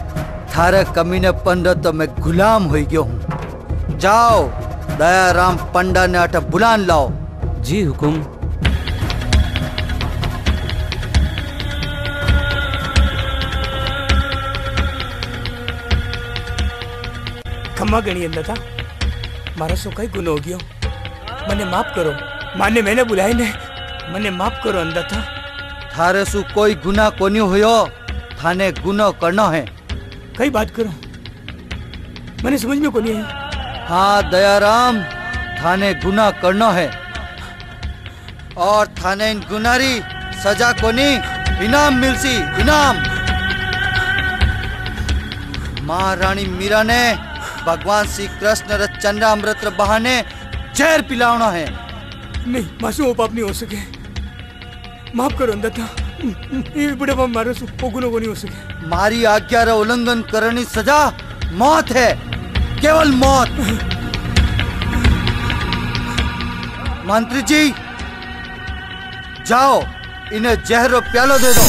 थारा कमीनोपन रो तो मैं गुलाम हो गयो हूं। जाओ दयाराम पंडा ने अट बुलान लाओ। जी हुकुम। खम्मा गणी अल्लाह मारा सो कई गुनो हो गयो। मने माफ करो। माने मैंने बुलाई ने मने माफ करो अल्लाह। थारे सु कोई गुना कोनी हुयो। थाने गुनो करना है। कई बात करो मने समझ में कोनी है। हाँ दयाराम थाने गुना करना है और थाने इन गुनारी सजा कोनी इनाम मिलसी इनाम। महारानी मीरा ने भगवान श्री कृष्ण र चंद्र अमृत बहाने जहर पिलाना है। नहीं मासू वो पाप नहीं हो सके। माफ करो अंधा ये बुढ़ापा मारो सु गुनो को नहीं हो सके। मारी आज्ञा रा उल्लंघन करनी सजा मौत है, केवल मौत। मंत्री जी जाओ इन्हें जहर प्यालो दे दो।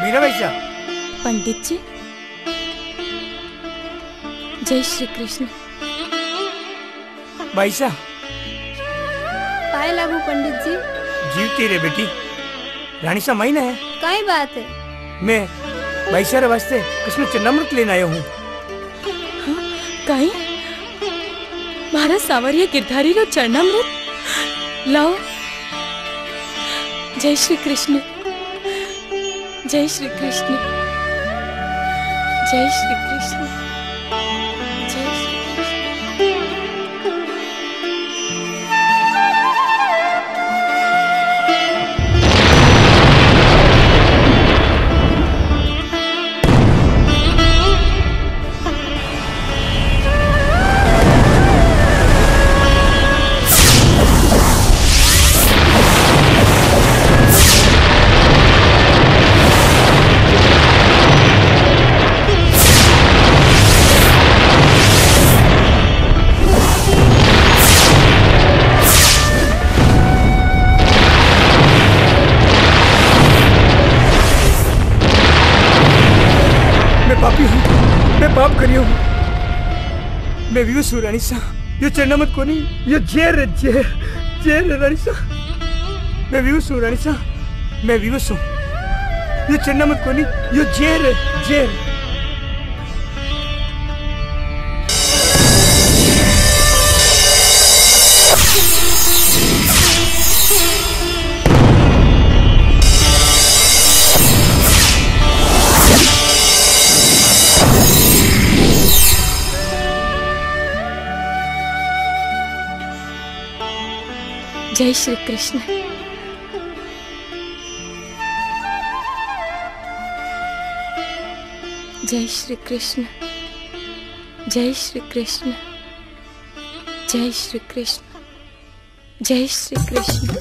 मीरा भैया पंडित जी जय श्री कृष्ण। भाईसा पाए लागू पंडित जी। जीवती रे बेटी रानी सा महीना है। कई बात है। मैं भाईसा रे वास्ते कृष्ण चंद्रमृत लेने आयो हूँ। कहीं मारा सावरिया गिरधारी रो चरणामृत लाओ। जय श्री कृष्ण जय श्री कृष्ण जय श्री कृष्ण। मैं विवश हूँ रानीसा। ये चढ़ना मत कोनी ये जेर है रानीसा। मैं विवश हूँ रानीसा। मैं विवश हूँ। ये चढ़ना मत कोनी ये जेर। जय श्री कृष्ण। जय श्री कृष्ण जय श्री कृष्ण जय श्री कृष्ण जय श्री कृष्ण।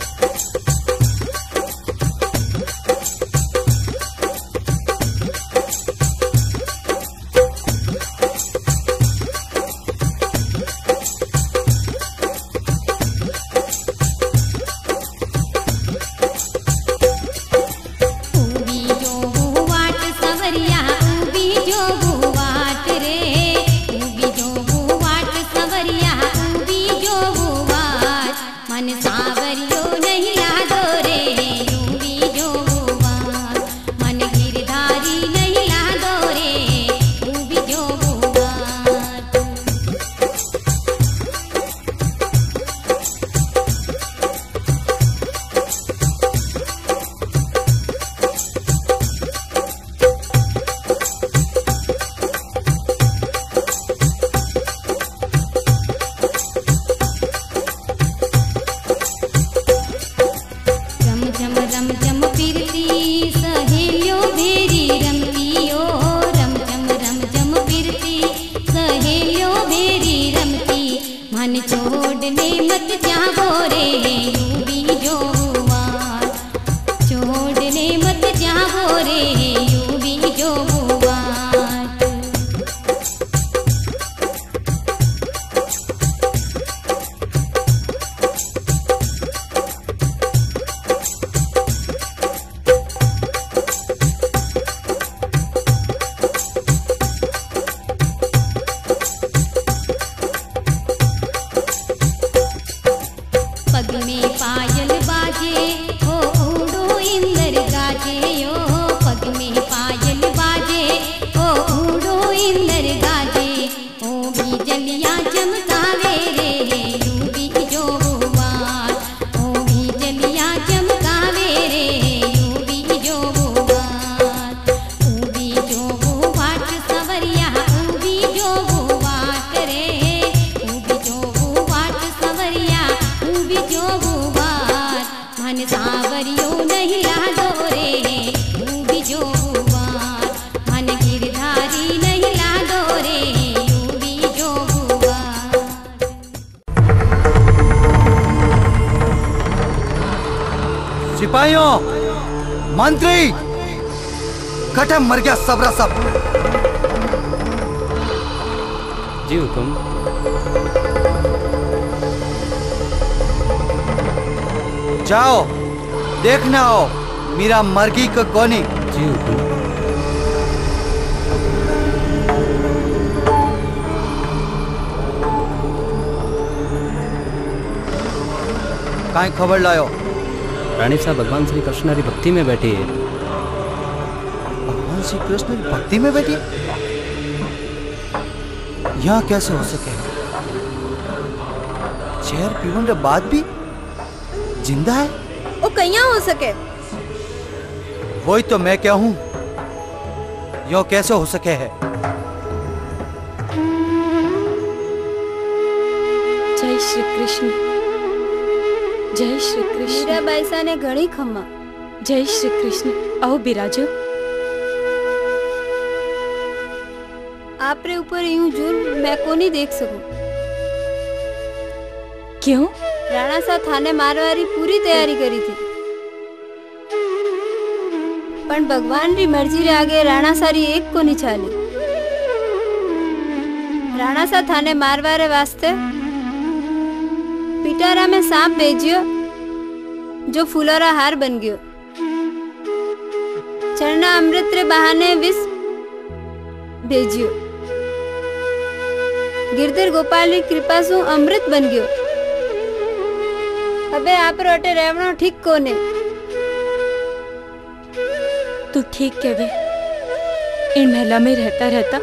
मन सावरियो नहीं लादो रे यूं भी जोगुवार, मन गिरधारी नहीं लादो रे यूं भी जोगुवार। सिपाहियों, मंत्री, कटे मर गया सबरा सब। जी हुकुम। जाओ देखना हो मेरा मर्गी को कोनी। जी हुकुम। काई खबर लायो? रानी साहब भगवान श्री कृष्ण की भक्ति में बैठी है। भगवान श्री कृष्ण की भक्ति में बैठी है? यहाँ कैसे हो सके? शहर पीवन के बाद भी जिंदा है? वो कहीं हो सके? वही तो मैं क्या हूँ, यो कैसे हो सके है? जय श्री कृष्ण, जय श्री कृष्ण। मेरा बाईसा ने घड़ी खम्मा। जय श्री कृष्ण। आओ बिराजो। आपरे ऊपर यूं जुर्म मैं को नहीं देख सकूं। क्यों? राणा साहब थाने मारवारी पूरी तैयारी करी थी, पण भगवान री मर्जी रे आगे राणा सारी एक को निचाली। राणा साहब थाने मारवारे वास्ते पिटारा में सांप भेजियो जो फूलोरा हार बन गयो। चरना अमृत रे बहाने विष भेजियो, गिरधर गोपाल री कृपा सु अमृत बन गयो। अबे आप रोटे रहना ठीक कोने। तू ठीक कहवे। इन महला में रहता रहता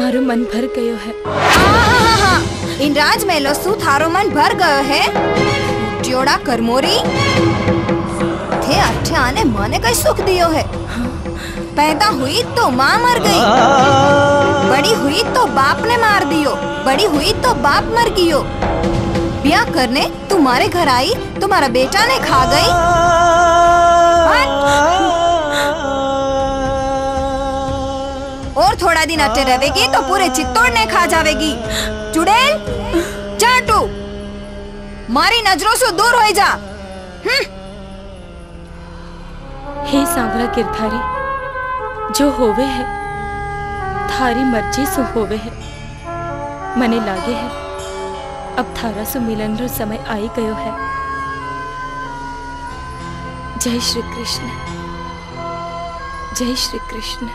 मारो मन भर गयो है। इन राज महलो सु थारो मन भर गयो है? ट्योड़ा करमोरी थे अठे आने माने कई सुख दियो है। पैदा हुई तो माँ मर गई, बड़ी हुई तो बाप ने मार दियो, बड़ी हुई तो बाप मर गयो। ब्याह करने तुम्हारे घर आई, तुम्हारा बेटा ने खा गई। और थोड़ा दिन अटे रहेगी तो पूरे चित्तौड़ ने खा जावेगी। चुड़ैल जा, तू मारी नजरों से दूर हो जा। हे सांवरा गिरधारी, जो होवे है थारी मर्जी से होवे है। मने लागे है अब थारा सु मिलन रो समय आई गयो है। जय श्री कृष्ण, जय श्री कृष्ण।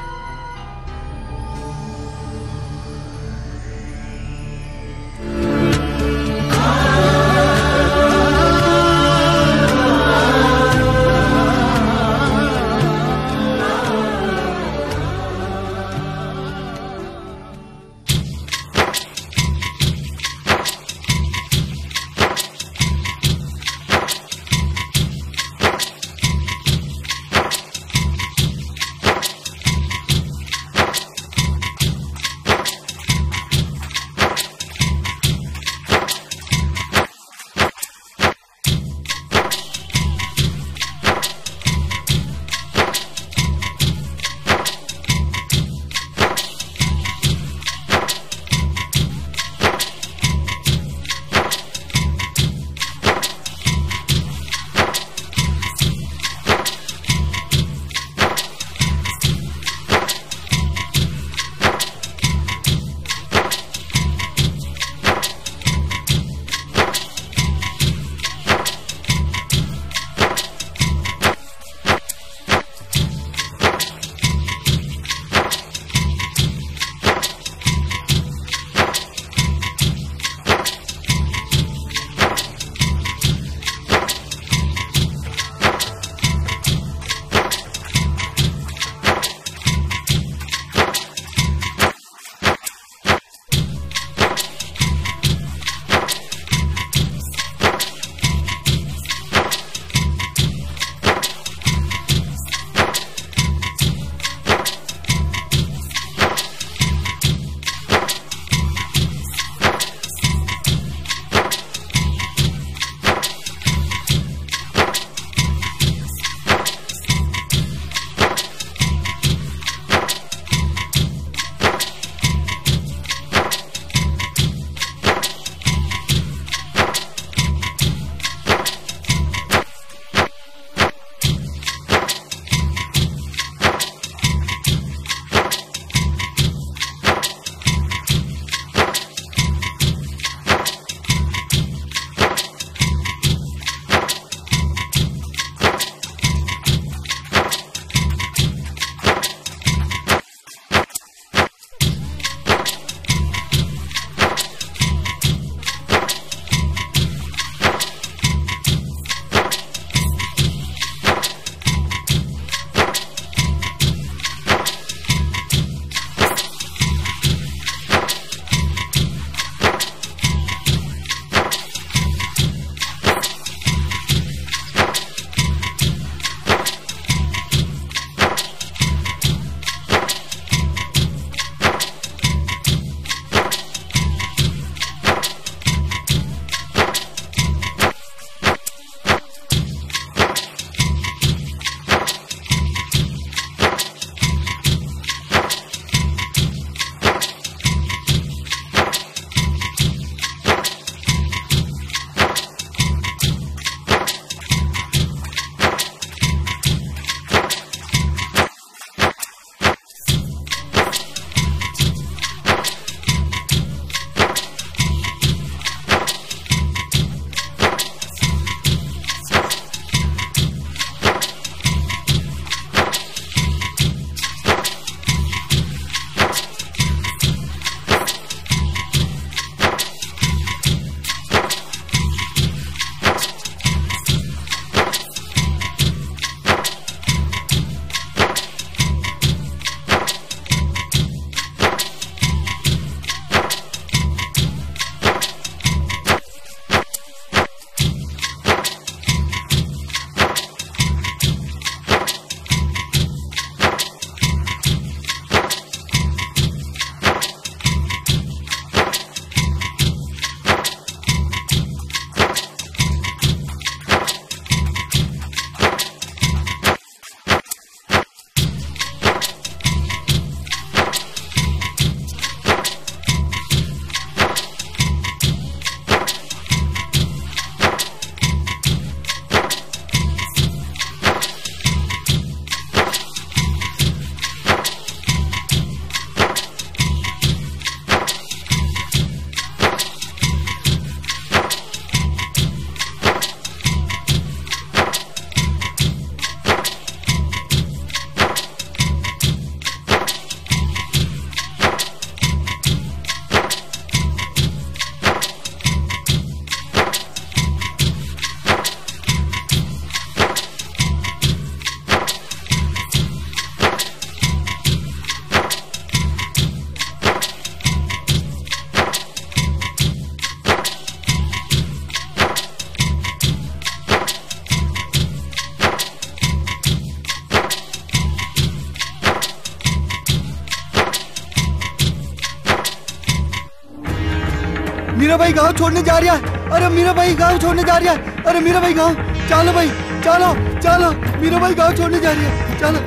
भाई गांव छोड़ने जा रहा है। अरे मीरा भाई गांव छोड़ने जा रहा है। अरे मीरा भाई गांव, चलो भाई चलो चलो, मीरा भाई गांव छोड़ने जा रही है, चलो।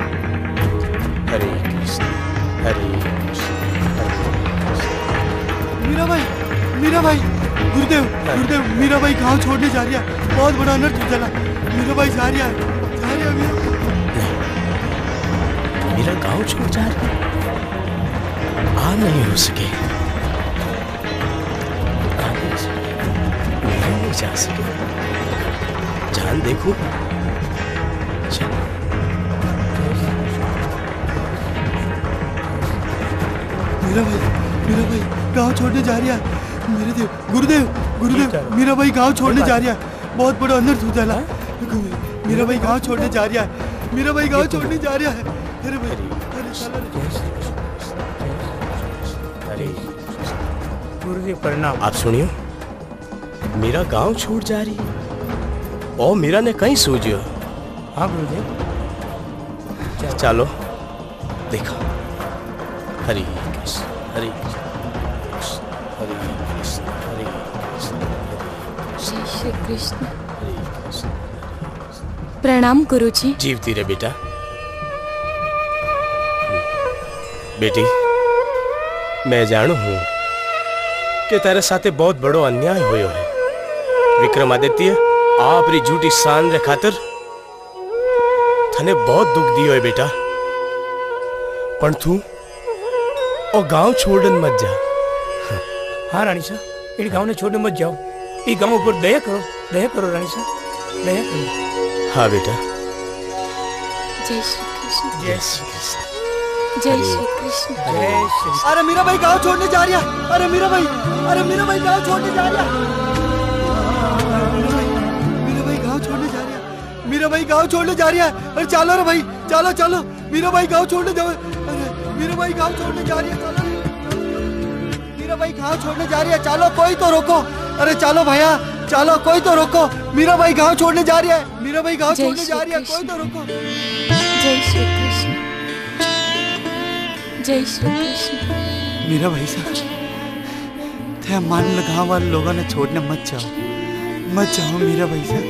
हरे कृष्ण हरे कृष्ण। मीरा भाई गुरुदेव गुरुदेव, मीरा भाई गांव छोड़ने जा रही है, बहुत बड़ा अनर्थ चला। मीरा भाई जा रहा है, जा रहा है, मेरा गांव छोड़ जा रहा है। आ नहीं हो सके, नहीं जा सके, जान देखो। मीरा भाई गांव छोड़ने जा रहा है। मेरे देव गुरुदेव गुरुदेव, मीरा भाई गांव छोड़ने जा रहा है, बहुत बड़ा अनर्थ चला। मेरा भाई गांव छोड़ने जा रहा है, मेरा भाई गांव छोड़ने जा रहा है। अरे भाई अरे गुरुदेव प्रणाम। आप सुनियो, मेरा गांव छोड़ जा रही है और मेरा ने कहीं सोचियो। हाँ गुरुदेव चलो देखो। हरे कृष्ण हरे कृष्ण हरे कृष्ण हरे कृष्ण श्री कृष्ण हरे कृष्ण। प्रणाम गुरुजी। जीवती रे बेटा। बेटी, मैं जानू हूँ कि तारे साथे बहुत बड़ो अन्याय होयो है। विक्रमादित्य आप री झूठी शान रे खातर थने बहुत दुख दियो है बेटा, पण तू और गांव छोड़न मत जा। हाँ रानी साहब, इन गांव ने छोड़ने मत जाओ, ये गांव ऊपर दया करो रानी साहब, दया करो। हाँ बेटा। जय श्री कृष्ण जय श्री कृष्ण जय श्री कृष्ण जय श्री। अरे मीरा भाई गांव छोड़ने जा रहा है। अरे मीरा भाई गांव छोड़ने जा रहा है। मीरा भाई गांव छोड़ने जा रहा है। मीरा भाई गांव छोड़ने जा रहा है। अरे चलो रे भाई, चलो चलो, मीरा भाई गांव छोड़ने जाओ। अरे मीरा भाई गांव छोड़ने जा रही है, चलो। मीरा भाई गांव छोड़ने जा रही है, चलो कोई तो रोको। अरे चलो भैया चलो, कोई तो रोको, मीरा भाई गांव छोड़ने जा रही है। मीरा भाई गांव छोड़ने जा रही है, कोई तो रुको। जय श्री कृष्ण जय श्री कृष्ण। मीरा भाई साहब, थे मान लगाव वाले लोगों ने छोड़ने मत जाओ, मत जाओ मीरा भाई साहब,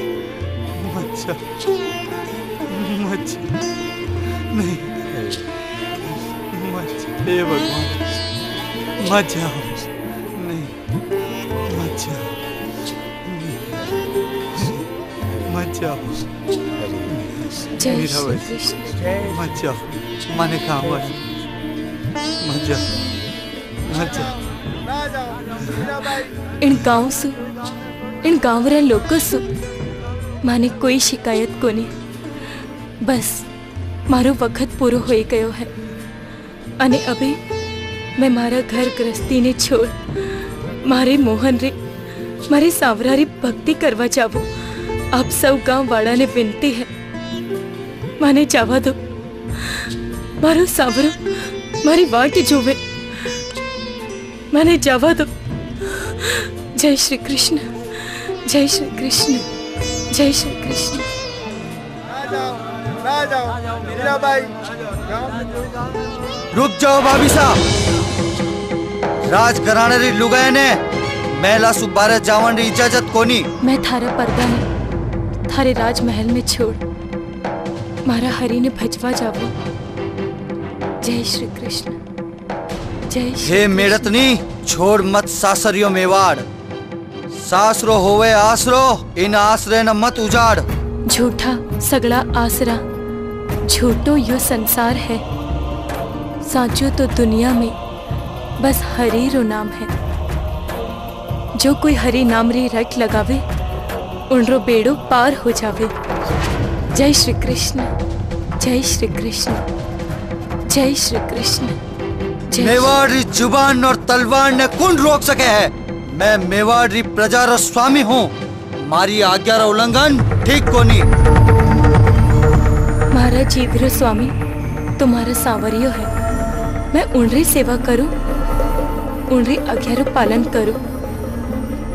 मत जाओ, मत जाओ, नहीं मत जाओ, हे भगवान मत जाओ, नहीं मत जाओ, मत जाओ। मीरा भाई मत जाओ, माने काम मत जाओ, मत जाओ। इन गाँव रे लोग सु माने कोई शिकायत को नहीं, बस मारो वक्त पूरो हो गयो है अने अबे मैं मारा घर गृहस्थी ने छोड़ मारे मोहन रे मारे सावरा रे भक्ति करवा जावो। आप सब गांव वाड़ा ने विनती है, माने जावा दो, मारो सावरो मारी वाट जोवे, माने जावा दो। जय श्री कृष्ण जय श्री कृष्ण जय श्री कृष्ण। रुक जाओ भाभी साहब, राज घराने री लुगाई ने महिला सुबारे जावन री इजाजत कोनी। मैं थारा पर्दा ने थारे राजमहल में छोड़ मारा हरि ने भजवा जावो। जय श्री कृष्ण जय श्री। हे मेड़तनी, छोड़ मत सासरियो मेवाड़, सासरो होवे आसरो, इन आसरे न मत उजाड़। झूठा सगड़ा आसरा झूठो यो संसार है, साचो तो दुनिया में बस हरि रो नाम है। जो कोई हरि नाम री रट लगावे उनरो बेड़ो पार हो जावे। जय श्री कृष्ण जय श्री कृष्ण जय श्री कृष्ण। मेवाड़ी जुबान और तलवार ने कौन रोक सके है? मैं मेवाड़ी प्रजा रो स्वामी हूँ, मारी आज्ञा रो उल्लंघन ठीक कोनी। मारा जीव रो स्वामी तुम्हारा सावरियो है, मैं उनरी सेवा करूँ, उनरी आज्ञा रो पालन करूँ,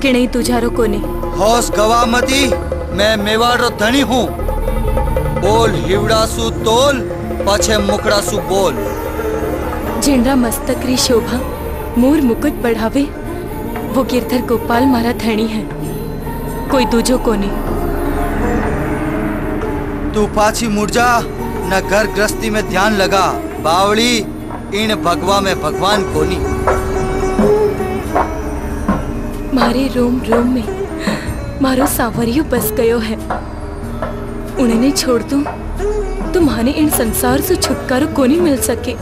कि नहीं तुझारो कोनी। होश गवामती, मैं मेवाड़ रो धनी हूँ, बोल हिवड़ा सु तोल पछे मुकड़ा सु बोल। जिंदा मस्तक री शोभा मोर मुकुट बढ़ावे वो गिरधर गोपाल मारा धणी है, कोई दूजो कोनी। तू पाछी मुड़ जा, न घर गृहस्थी में ध्यान लगा। बावली इन भगवा में भगवान कोनी। मारे रोम रोम में मारो सावरियो बस गयो है। उन्हें छोड़ दूं तो माने इन संसार से छुटकारो कोनी मिल सके।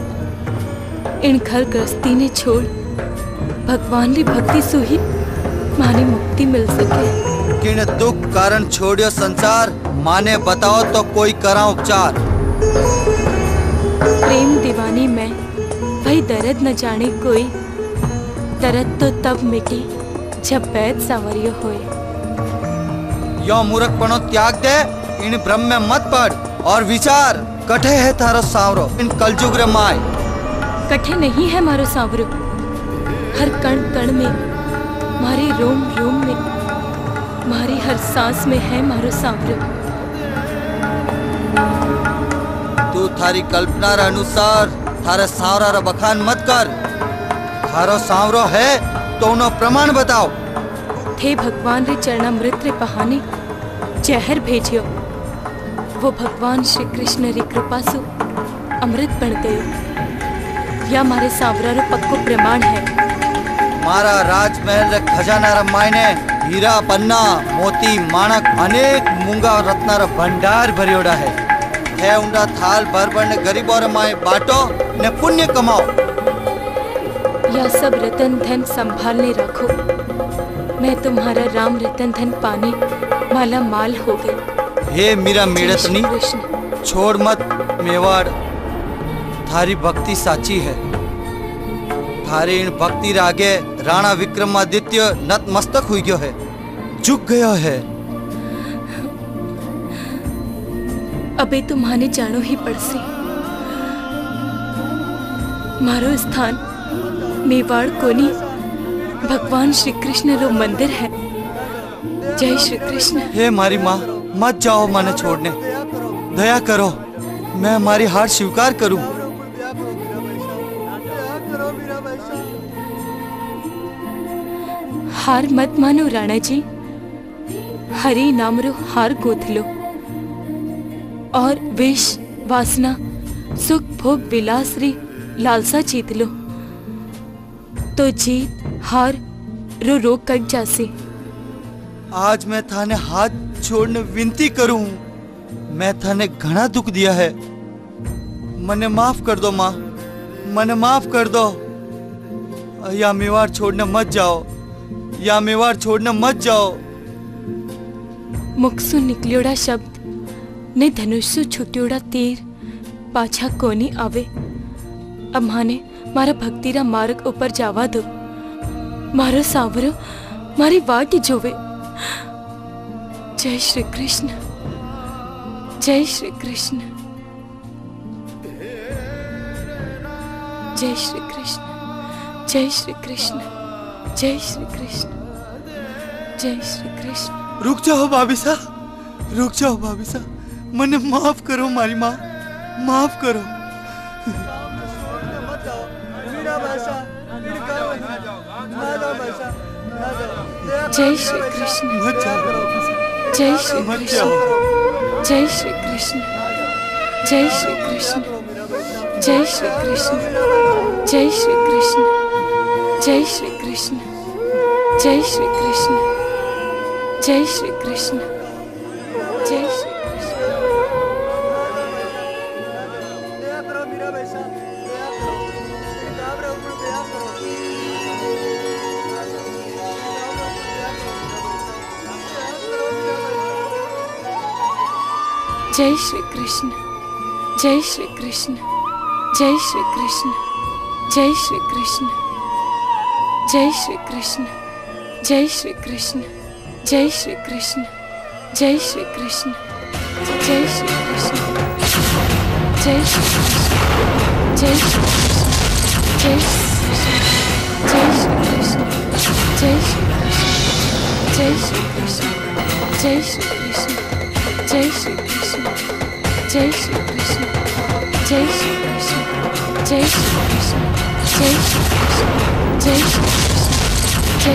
इन घर गृहस्थी ने छोड़ भगवान ली भक्ति सुही माने मुक्ति मिल सके। किन दुख कारण छोड़ियो संसार, माने बताओ तो कोई करा उपचार। प्रेम दीवानी में भाई दर्द न जाने कोई, दर्द तो तब मिटी जब बैद सावरियो होए। यो मूर्खपनो त्याग दे, इन भ्रम में मत पड़ और विचार। कठे है थारो सावरो इन कलजुग रे माय। कठे नहीं है मारो सावरो, हर कण कण में मारे रोम रोम में मारी हर सांस में है मारो सावरो। तू थारी कल्पना रे अनुसार थारे सावरा रा बखान मत कर। थारो सावरो है तो उनो प्रमाण बताओ। थे भगवान रे चरणामृत रे बहाने जहर भेजियो, वो भगवान श्री कृष्ण री कृपा सु अमृत बन गयो। या मारे सावरा रो पक्को प्रमाण है। मारा राजमहल रे खजाना रा मायने हीरा पन्ना मोती माणक अनेक मूंगा रत्ना रा भंडार भरियोड़ा है। है उनका थाल भर भर ने गरीबों रे माय बांटो ने पुण्य कमाओ। यह सब रतन धन संभालने रखो, मैं तुम्हारा राम रतन धन पाने माला माल हो गई। हे मेरा मेड़तनी छोड़ मत मेवाड़, थारी भक्ति साची है। थारे इन भक्ति रागे राणा विक्रमादित्य नतमस्तक हुई गयो है, झुक गयो है। अबे तुम्हाने जानो ही पड़से। मारो स्थान मेवाड़ कोनी, भगवान श्री कृष्ण रो मंदिर है। जय श्री कृष्ण। हे मारी माँ, मत जाओ मने छोड़ने, दया करो, मैं मारी हार स्वीकार करूं। हार मत मानो राणा जी, हरि नाम रो हार गोथ लो और विष वासना सुख भोग विलास री लालसा जीत लो तो जीत हार रो रोग कट जासी। आज मैं थाने हाथ छोड़ने विनती करूं। मैं थाने घना दुख दिया है, मने माफ कर दो माँ, मने माफ कर दो। या मेवाड़ छोड़ने मत जाओ, या मेवाड़ छोड़ने मत जाओ। मुखसु निकलियोड़ा शब्द ने धनुषु छुट्योड़ा तीर पाछा कोनी आवे। अब माने मारा भक्ति रा मार्ग ऊपर जावा दो। मारो सावरो मारी वाट जोवे। जय श्री कृष्ण, जय श्री कृष्ण, जय श्री कृष्ण, जय श्री कृष्ण, जय श्री कृष्ण, जय श्री कृष्ण। रुक जाओ भाभीसा, रुक जाओ भाभीसा, मने माफ करो मारी माँ, माफ करो। जय श्री कृष्ण, जय श्री कृष्ण, जय श्री कृष्ण, जय श्री कृष्ण, जय श्री कृष्ण, जय श्री कृष्ण, जय श्री कृष्ण, जय श्री कृष्ण, जय श्री कृष्ण, जय श्री कृष्ण। जय श्री कृष्ण, जय श्री कृष्ण, जय श्री कृष्ण, जय श्री कृष्ण, जय श्री कृष्ण, जय श्री कृष्ण, जय श्री कृष्ण, जय श्री कृष्ण, जय श्री कृष्ण, जय श्री कृष्ण, जय श्री कृष्ण, जय श्री कृष्ण, जय श्री कृष्ण, जय श्री कृष्ण, जय श्री कृष्ण, जय श्री कृष्ण, जय श्री कृष्ण, जय श्री कृष्ण, जय श्री कृष्ण, जय श्री कृष्ण, जय श्री कृष्ण, जय श्री कृष्ण,